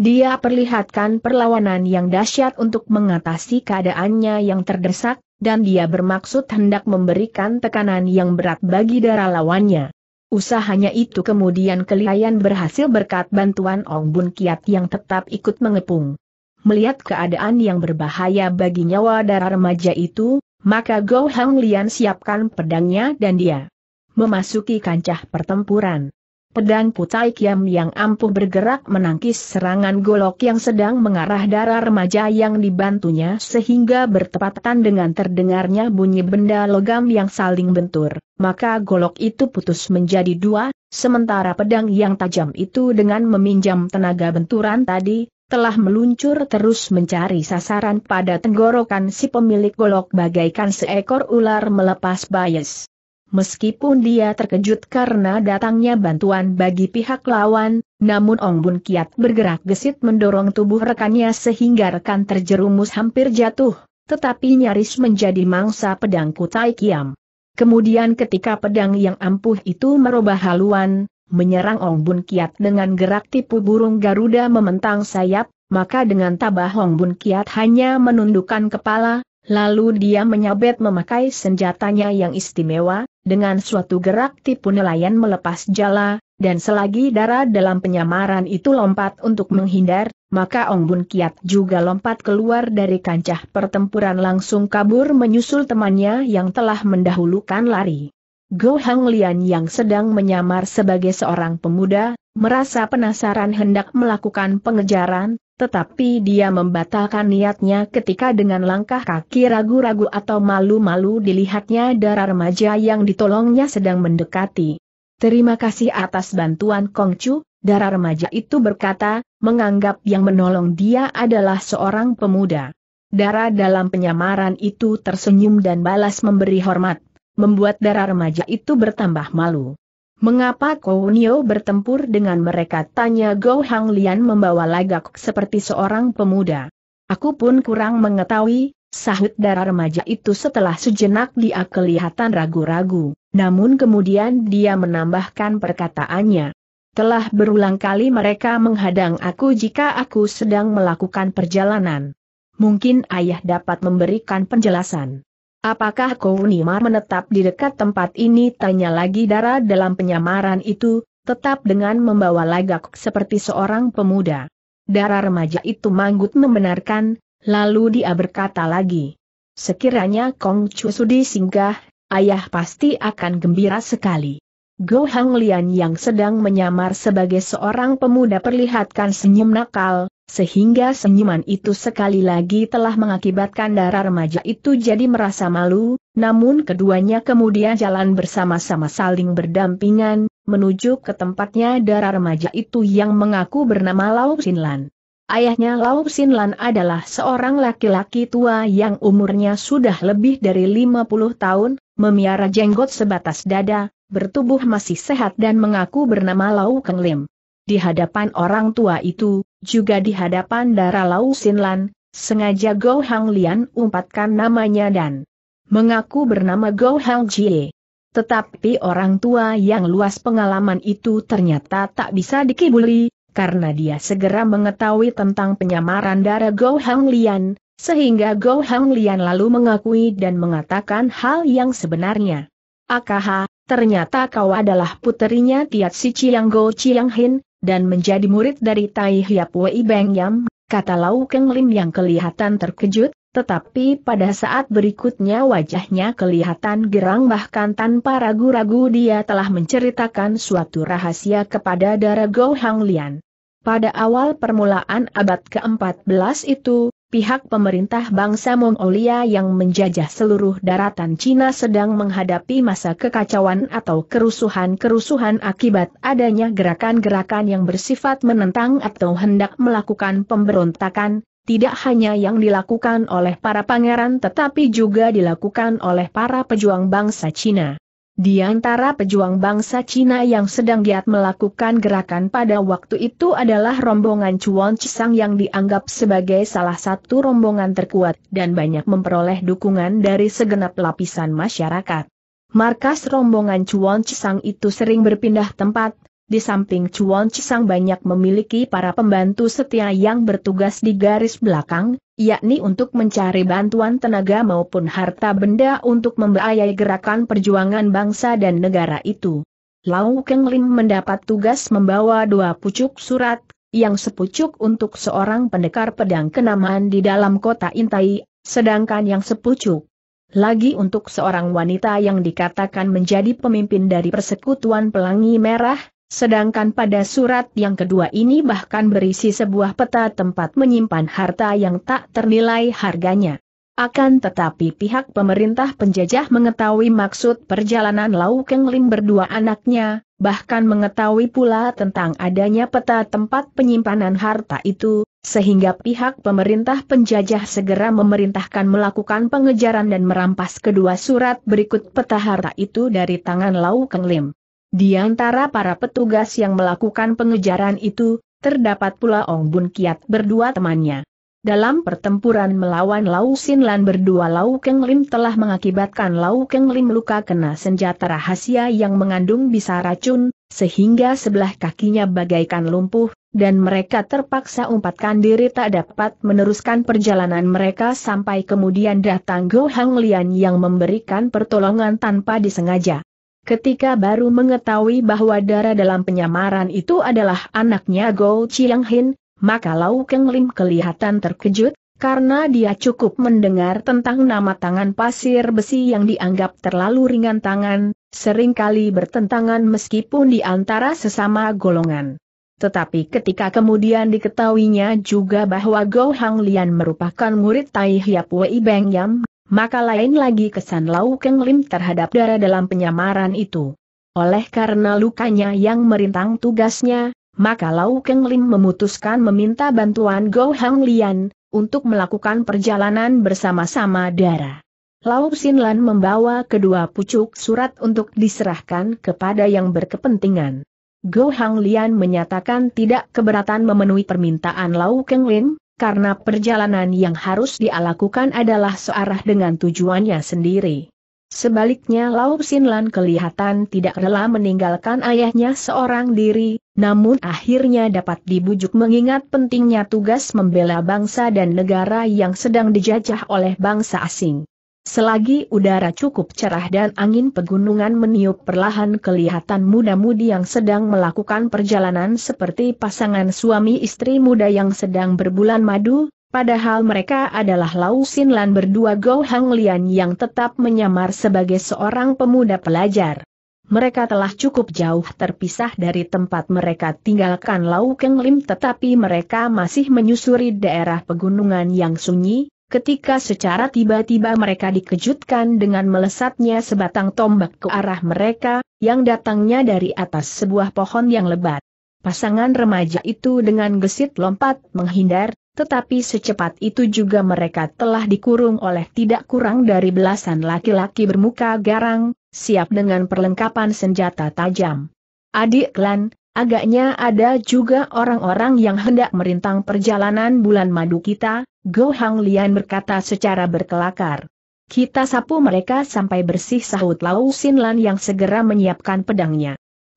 Dia perlihatkan perlawanan yang dahsyat untuk mengatasi keadaannya yang terdesak, dan dia bermaksud hendak memberikan tekanan yang berat bagi darah lawannya. Usahanya itu kemudian kelihayan berhasil berkat bantuan Ong Bun Kiat yang tetap ikut mengepung. Melihat keadaan yang berbahaya bagi nyawa darah remaja itu, maka Go Hang Lian siapkan pedangnya dan dia memasuki kancah pertempuran. Pedang Kutai Kiam yang ampuh bergerak menangkis serangan golok yang sedang mengarah darah remaja yang dibantunya, sehingga bertepatan dengan terdengarnya bunyi benda logam yang saling bentur, maka golok itu putus menjadi dua, sementara pedang yang tajam itu dengan meminjam tenaga benturan tadi, telah meluncur terus mencari sasaran pada tenggorokan si pemilik golok bagaikan seekor ular melepas bias. Meskipun dia terkejut karena datangnya bantuan bagi pihak lawan, namun Ong Bun Kiat bergerak gesit mendorong tubuh rekannya sehingga rekan terjerumus hampir jatuh, tetapi nyaris menjadi mangsa pedang Kutai Kiam. Kemudian ketika pedang yang ampuh itu merubah haluan, menyerang Ong Bun Kiat dengan gerak tipu burung Garuda mementang sayap, maka dengan tabah Ong Bun Kiat hanya menundukkan kepala, lalu dia menyabet memakai senjatanya yang istimewa, dengan suatu gerak tipu nelayan melepas jala, dan selagi darah dalam penyamaran itu lompat untuk menghindar, maka Ong Bun Kiat juga lompat keluar dari kancah pertempuran langsung kabur menyusul temannya yang telah mendahulukan lari. Go Hang Lian yang sedang menyamar sebagai seorang pemuda, merasa penasaran hendak melakukan pengejaran, tetapi dia membatalkan niatnya ketika dengan langkah kaki ragu-ragu atau malu-malu dilihatnya darah remaja yang ditolongnya sedang mendekati. "Terima kasih atas bantuan Kongcu," darah remaja itu berkata, menganggap yang menolong dia adalah seorang pemuda. Darah dalam penyamaran itu tersenyum dan balas memberi hormat, membuat darah remaja itu bertambah malu. "Mengapa Kau Nio bertempur dengan mereka?" tanya Go Hang Lian membawa lagak seperti seorang pemuda. "Aku pun kurang mengetahui," sahut darah remaja itu setelah sejenak dia kelihatan ragu-ragu, namun kemudian dia menambahkan perkataannya. "Telah berulang kali mereka menghadang aku jika aku sedang melakukan perjalanan. Mungkin ayah dapat memberikan penjelasan." "Apakah Kau Nimar menetap di dekat tempat ini?" tanya lagi darah dalam penyamaran itu, tetap dengan membawa lagak seperti seorang pemuda. Darah remaja itu manggut membenarkan, Lalu dia berkata lagi, "Sekiranya Kong Chu sudi singgah, ayah pasti akan gembira sekali." Go Hang Lian yang sedang menyamar sebagai seorang pemuda perlihatkan senyum nakal, sehingga senyuman itu sekali lagi telah mengakibatkan darah remaja itu jadi merasa malu, namun keduanya kemudian jalan bersama-sama saling berdampingan, menuju ke tempatnya darah remaja itu yang mengaku bernama Lau Sin Lan. Ayahnya Lau Sin Lan adalah seorang laki-laki tua yang umurnya sudah lebih dari lima puluh tahun, memiara jenggot sebatas dada, bertubuh masih sehat dan mengaku bernama Lau Keng Lim. Di hadapan orang tua itu, juga di hadapan darah Lau Sin Lan, sengaja Go Hang Lian umpatkan namanya dan mengaku bernama Go Hang Jie. Tetapi orang tua yang luas pengalaman itu ternyata tak bisa dikibuli, karena dia segera mengetahui tentang penyamaran darah Go Hang Lian, sehingga Go Hang Lian lalu mengakui dan mengatakan hal yang sebenarnya. "Akaha, ternyata kau adalah puterinya Kiat Si Chiang Go Chiang Hin, dan menjadi murid dari Tai Hiapwe Wei Beng Yam," kata Lau Keng Lim yang kelihatan terkejut, tetapi pada saat berikutnya wajahnya kelihatan girang, bahkan tanpa ragu-ragu dia telah menceritakan suatu rahasia kepada darah Go Hang Lian. Pada awal permulaan abad ke empat belas itu, pihak pemerintah bangsa Mongolia yang menjajah seluruh daratan Cina sedang menghadapi masa kekacauan atau kerusuhan-kerusuhan akibat adanya gerakan-gerakan yang bersifat menentang atau hendak melakukan pemberontakan, tidak hanya yang dilakukan oleh para pangeran tetapi juga dilakukan oleh para pejuang bangsa Cina. Di antara pejuang bangsa Cina yang sedang giat melakukan gerakan pada waktu itu adalah rombongan Chuan Chiang yang dianggap sebagai salah satu rombongan terkuat dan banyak memperoleh dukungan dari segenap lapisan masyarakat. Markas rombongan Chuan Chiang itu sering berpindah tempat. Di samping Chuan Chiang banyak memiliki para pembantu setia yang bertugas di garis belakang, yakni untuk mencari bantuan tenaga maupun harta benda untuk membiayai gerakan perjuangan bangsa dan negara itu. Lau Keng Lim mendapat tugas membawa dua pucuk surat, yang sepucuk untuk seorang pendekar pedang kenamaan di dalam kota Intai, sedangkan yang sepucuk lagi untuk seorang wanita yang dikatakan menjadi pemimpin dari Persekutuan Pelangi Merah. Sedangkan pada surat yang kedua ini bahkan berisi sebuah peta tempat menyimpan harta yang tak ternilai harganya. Akan tetapi pihak pemerintah penjajah mengetahui maksud perjalanan Lau Keng Lim berdua anaknya, bahkan mengetahui pula tentang adanya peta tempat penyimpanan harta itu, sehingga pihak pemerintah penjajah segera memerintahkan melakukan pengejaran dan merampas kedua surat berikut peta harta itu dari tangan Lau Keng Lim. Di antara para petugas yang melakukan pengejaran itu, terdapat pula Ong Bun Kiat berdua temannya. Dalam pertempuran melawan Lau Sin Lan berdua Lau Keng Lim telah mengakibatkan Lau Keng Lim luka kena senjata rahasia yang mengandung bisa racun, sehingga sebelah kakinya bagaikan lumpuh, dan mereka terpaksa umpatkan diri tak dapat meneruskan perjalanan mereka sampai kemudian datang Go Hang Lian yang memberikan pertolongan tanpa disengaja. Ketika baru mengetahui bahwa darah dalam penyamaran itu adalah anaknya Go Chiang Hin, maka Lau Keng Lim kelihatan terkejut, karena dia cukup mendengar tentang nama tangan pasir besi yang dianggap terlalu ringan tangan, seringkali bertentangan meskipun di antara sesama golongan. Tetapi ketika kemudian diketahuinya juga bahwa Go Hang Lian merupakan murid Tai Hiapwe Beng Yam, maka lain lagi kesan Lau Keng Lim terhadap darah dalam penyamaran itu. Oleh karena lukanya yang merintang tugasnya, maka Lau Keng Lim memutuskan meminta bantuan Go Hang Lian untuk melakukan perjalanan bersama-sama darah. Lau Sin Lan membawa kedua pucuk surat untuk diserahkan kepada yang berkepentingan. Go Hang Lian menyatakan tidak keberatan memenuhi permintaan Lau Keng Lim, karena perjalanan yang harus dia lakukan adalah searah dengan tujuannya sendiri. Sebaliknya Lau Sin Lan kelihatan tidak rela meninggalkan ayahnya seorang diri, namun akhirnya dapat dibujuk mengingat pentingnya tugas membela bangsa dan negara yang sedang dijajah oleh bangsa asing. Selagi udara cukup cerah dan angin pegunungan meniup perlahan, kelihatan muda-mudi yang sedang melakukan perjalanan seperti pasangan suami istri muda yang sedang berbulan madu, Padahal mereka adalah Lau Sin Lan berdua Go Hang Lian yang tetap menyamar sebagai seorang pemuda pelajar. Mereka telah cukup jauh terpisah dari tempat mereka tinggalkan Lau Keng Lim, tetapi mereka masih menyusuri daerah pegunungan yang sunyi, ketika secara tiba-tiba mereka dikejutkan dengan melesatnya sebatang tombak ke arah mereka, yang datangnya dari atas sebuah pohon yang lebat. Pasangan remaja itu dengan gesit lompat menghindar, tetapi secepat itu juga mereka telah dikurung oleh tidak kurang dari belasan laki-laki bermuka garang, siap dengan perlengkapan senjata tajam. Adik Lan, agaknya ada juga orang-orang yang hendak merintang perjalanan bulan madu kita, Go Hang Lian berkata secara berkelakar. Kita sapu mereka sampai bersih, sahut Lau Sin Lan yang segera menyiapkan pedangnya.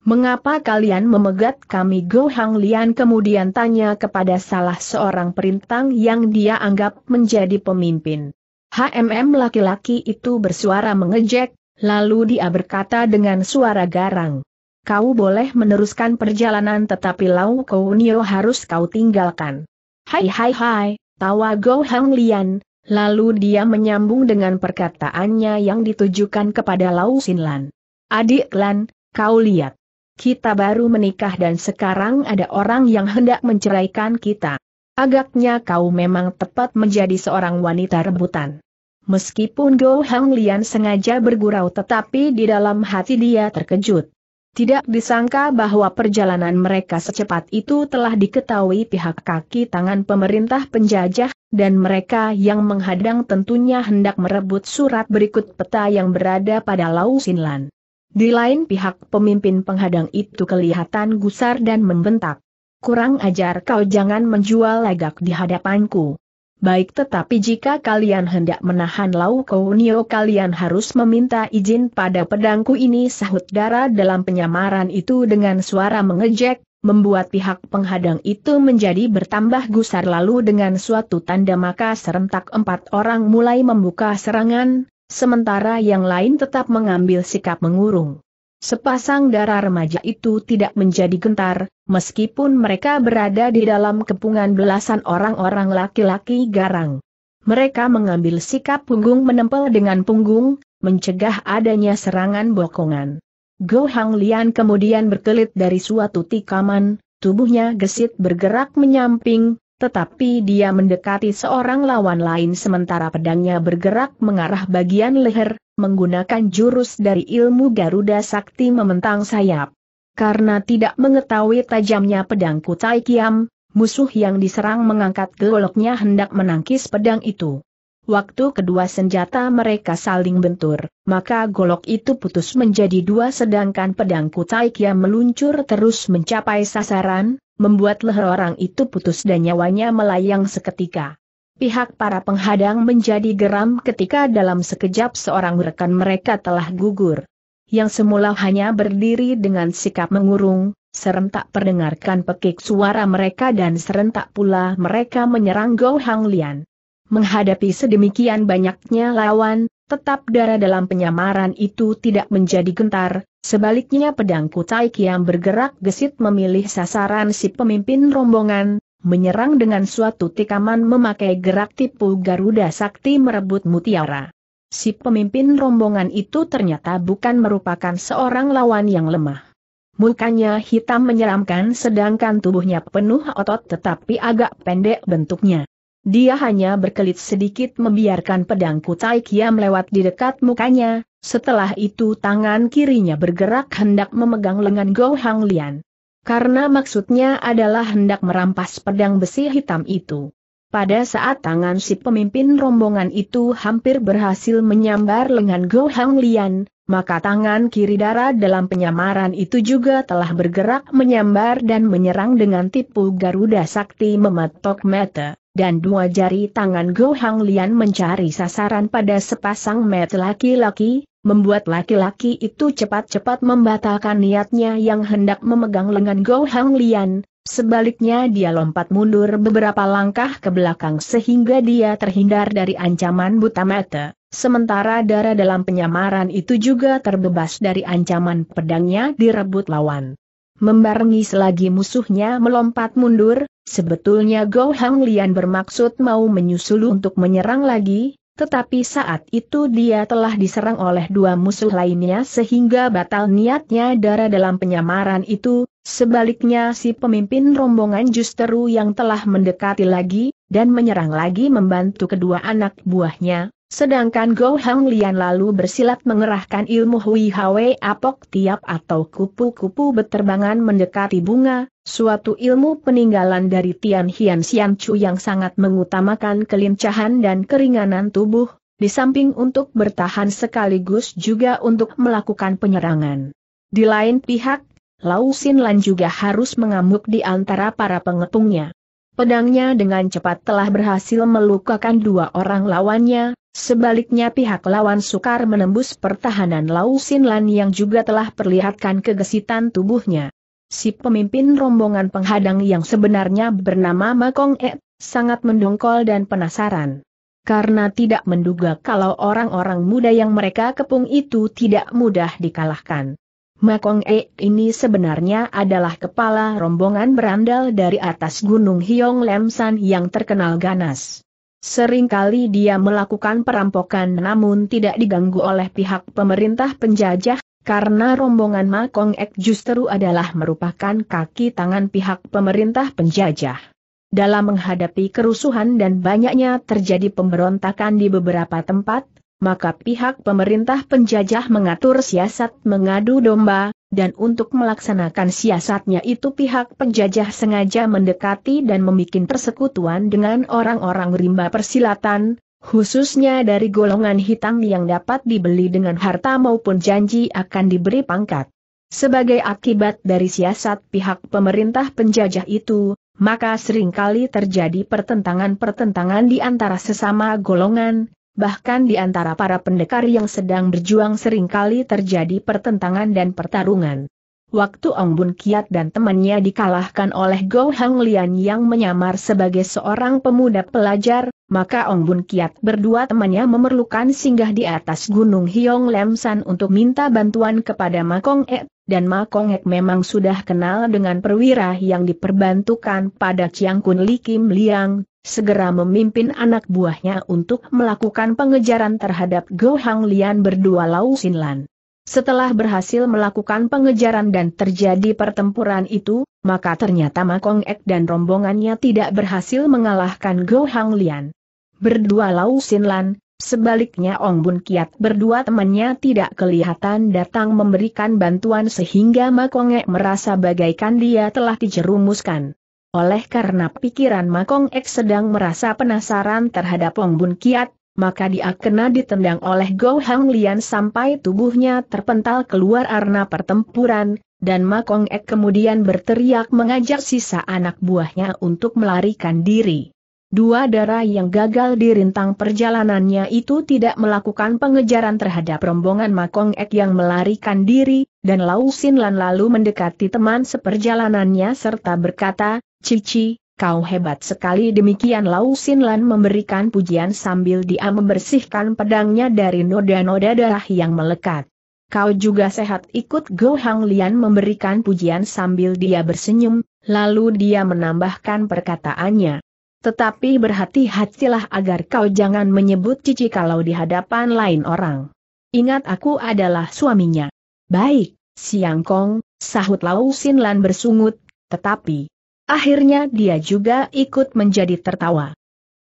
Mengapa kalian memegat kami? Go Hang Lian kemudian tanya kepada salah seorang perintang yang dia anggap menjadi pemimpin. Hmm, laki-laki itu bersuara mengejek, lalu dia berkata dengan suara garang. Kau boleh meneruskan perjalanan, tetapi Lau Kounio harus kau tinggalkan. Hai hai hai, tawa Go Hang Lian, lalu dia menyambung dengan perkataannya yang ditujukan kepada Lau Sin Lan. Adik Lan, kau lihat. Kita baru menikah dan sekarang ada orang yang hendak menceraikan kita. Agaknya kau memang tepat menjadi seorang wanita rebutan. Meskipun Go Hang Lian sengaja bergurau, tetapi di dalam hati dia terkejut. Tidak disangka bahwa perjalanan mereka secepat itu telah diketahui pihak kaki tangan pemerintah penjajah, dan mereka yang menghadang tentunya hendak merebut surat berikut peta yang berada pada Lau Sin Lan. Di lain pihak, pemimpin penghadang itu kelihatan gusar dan membentak. Kurang ajar, kau jangan menjual lagak di hadapanku. Baik, tetapi jika kalian hendak menahan Lau Kounio, kalian harus meminta izin pada pedangku ini, sahut darah dalam penyamaran itu dengan suara mengejek, membuat pihak penghadang itu menjadi bertambah gusar. Lalu dengan suatu tanda maka serentak empat orang mulai membuka serangan, sementara yang lain tetap mengambil sikap mengurung. Sepasang dara remaja itu tidak menjadi gentar, meskipun mereka berada di dalam kepungan belasan orang-orang laki-laki garang. Mereka mengambil sikap punggung menempel dengan punggung, mencegah adanya serangan bokongan. Go Hang Lian kemudian berkelit dari suatu tikaman, tubuhnya gesit bergerak menyamping, tetapi dia mendekati seorang lawan lain sementara pedangnya bergerak mengarah bagian leher, menggunakan jurus dari ilmu Garuda Sakti Mementang Sayap. Karena tidak mengetahui tajamnya pedang Kutai Kiam, musuh yang diserang mengangkat goloknya hendak menangkis pedang itu. Waktu kedua senjata mereka saling bentur, maka golok itu putus menjadi dua, sedangkan pedang Kutai Kiam meluncur terus mencapai sasaran, membuat leher orang itu putus dan nyawanya melayang seketika. Pihak para penghadang menjadi geram ketika dalam sekejap seorang rekan mereka telah gugur. Yang semula hanya berdiri dengan sikap mengurung, serentak perdengarkan pekik suara mereka dan serentak pula mereka menyerang Go Hang Lian. Menghadapi sedemikian banyaknya lawan, tetap darah dalam penyamaran itu tidak menjadi gentar, sebaliknya pedang Kutai Kiam bergerak gesit memilih sasaran si pemimpin rombongan, menyerang dengan suatu tikaman memakai gerak tipu Garuda Sakti merebut mutiara. Si pemimpin rombongan itu ternyata bukan merupakan seorang lawan yang lemah. Mukanya hitam menyeramkan sedangkan tubuhnya penuh otot tetapi agak pendek bentuknya. Dia hanya berkelit sedikit membiarkan pedang Kutai Kiam lewat di dekat mukanya, setelah itu tangan kirinya bergerak hendak memegang lengan Go Hang Lian. Karena maksudnya adalah hendak merampas pedang besi hitam itu. Pada saat tangan si pemimpin rombongan itu hampir berhasil menyambar lengan Go Hang Lian, maka tangan kiri dara dalam penyamaran itu juga telah bergerak menyambar dan menyerang dengan tipu Garuda Sakti Mematok Mata. Dan dua jari tangan Go Hang Lian mencari sasaran pada sepasang mata laki-laki, membuat laki-laki itu cepat-cepat membatalkan niatnya yang hendak memegang lengan Go Hang Lian, sebaliknya dia lompat mundur beberapa langkah ke belakang sehingga dia terhindar dari ancaman buta mata, sementara darah dalam penyamaran itu juga terbebas dari ancaman pedangnya direbut lawan. Membarengi selagi musuhnya melompat mundur, Sebetulnya Go Hang Lian bermaksud mau menyusul untuk menyerang lagi, tetapi saat itu dia telah diserang oleh dua musuh lainnya sehingga batal niatnya darah dalam penyamaran itu. Sebaliknya si pemimpin rombongan justru yang telah mendekati lagi, dan menyerang lagi membantu kedua anak buahnya. Sedangkan Go Hang Lian lalu bersilat mengerahkan ilmu Hui Hwe Apok Tiap atau kupu-kupu beterbangan mendekati bunga, suatu ilmu peninggalan dari Tian Hian Xian Chu yang sangat mengutamakan kelincahan dan keringanan tubuh, di samping untuk bertahan sekaligus juga untuk melakukan penyerangan. Di lain pihak, Lau Sin Lan juga harus mengamuk di antara para pengepungnya. Pedangnya dengan cepat telah berhasil melukakan dua orang lawannya, sebaliknya pihak lawan sukar menembus pertahanan Lau Sin Lan yang juga telah perlihatkan kegesitan tubuhnya. Si pemimpin rombongan penghadang yang sebenarnya bernama Ma Kong Ek, sangat mendongkol dan penasaran. Karena tidak menduga kalau orang-orang muda yang mereka kepung itu tidak mudah dikalahkan. Ma Kong Ek ini sebenarnya adalah kepala rombongan berandal dari atas Gunung Hiong Lem San yang terkenal ganas. Seringkali dia melakukan perampokan namun tidak diganggu oleh pihak pemerintah penjajah, karena rombongan Ma Kong Ek justru adalah merupakan kaki tangan pihak pemerintah penjajah. Dalam menghadapi kerusuhan dan banyaknya terjadi pemberontakan di beberapa tempat, maka pihak pemerintah penjajah mengatur siasat mengadu domba, dan untuk melaksanakan siasatnya itu pihak penjajah sengaja mendekati dan membuat persekutuan dengan orang-orang rimba persilatan, khususnya dari golongan hitam yang dapat dibeli dengan harta maupun janji akan diberi pangkat. Sebagai akibat dari siasat pihak pemerintah penjajah itu, maka seringkali terjadi pertentangan-pertentangan di antara sesama golongan. Bahkan di antara para pendekar yang sedang berjuang seringkali terjadi pertentangan dan pertarungan. Waktu Ong Bun Kiat dan temannya dikalahkan oleh Go Hang Lian yang menyamar sebagai seorang pemuda pelajar, maka Ong Bun Kiat berdua temannya memerlukan singgah di atas Gunung Hiong Lem San untuk minta bantuan kepada Ma Kong Ek, dan Ma Kong Ek memang sudah kenal dengan perwira yang diperbantukan pada Chiang Kun Lieng Liang. Segera memimpin anak buahnya untuk melakukan pengejaran terhadap Go Hang Lian berdua Lau Sin Lan. Setelah berhasil melakukan pengejaran dan terjadi pertempuran itu, maka ternyata Ma Kong Ek dan rombongannya tidak berhasil mengalahkan Go Hang Lian berdua Lau Sin Lan. Sebaliknya Ong Bun Kiat berdua temannya tidak kelihatan datang memberikan bantuan sehingga Ma Kong Ek merasa bagaikan dia telah dijerumuskan. Oleh karena pikiran Ma Kong Ek sedang merasa penasaran terhadap Ong Bun Kiat, maka dia kena ditendang oleh Go Hang Lian sampai tubuhnya terpental keluar arena pertempuran, dan Ma Kong Ek kemudian berteriak mengajak sisa anak buahnya untuk melarikan diri. Dua darah yang gagal di rintang perjalanannya itu tidak melakukan pengejaran terhadap rombongan Ma Kong Ek yang melarikan diri, dan Lau Sin Lan lalu mendekati teman seperjalanannya serta berkata, "Cici, kau hebat sekali." Demikian Lau Sin Lan memberikan pujian sambil dia membersihkan pedangnya dari noda-noda darah yang melekat. "Kau juga sehat," ikut Go Hang Lian memberikan pujian sambil dia bersenyum, lalu dia menambahkan perkataannya, "Tetapi berhati-hatilah agar kau jangan menyebut cici kalau di hadapan lain orang. Ingat aku adalah suaminya." "Baik, Siang Kong," sahut Lau Sin Lan bersungut, tetapi akhirnya dia juga ikut menjadi tertawa.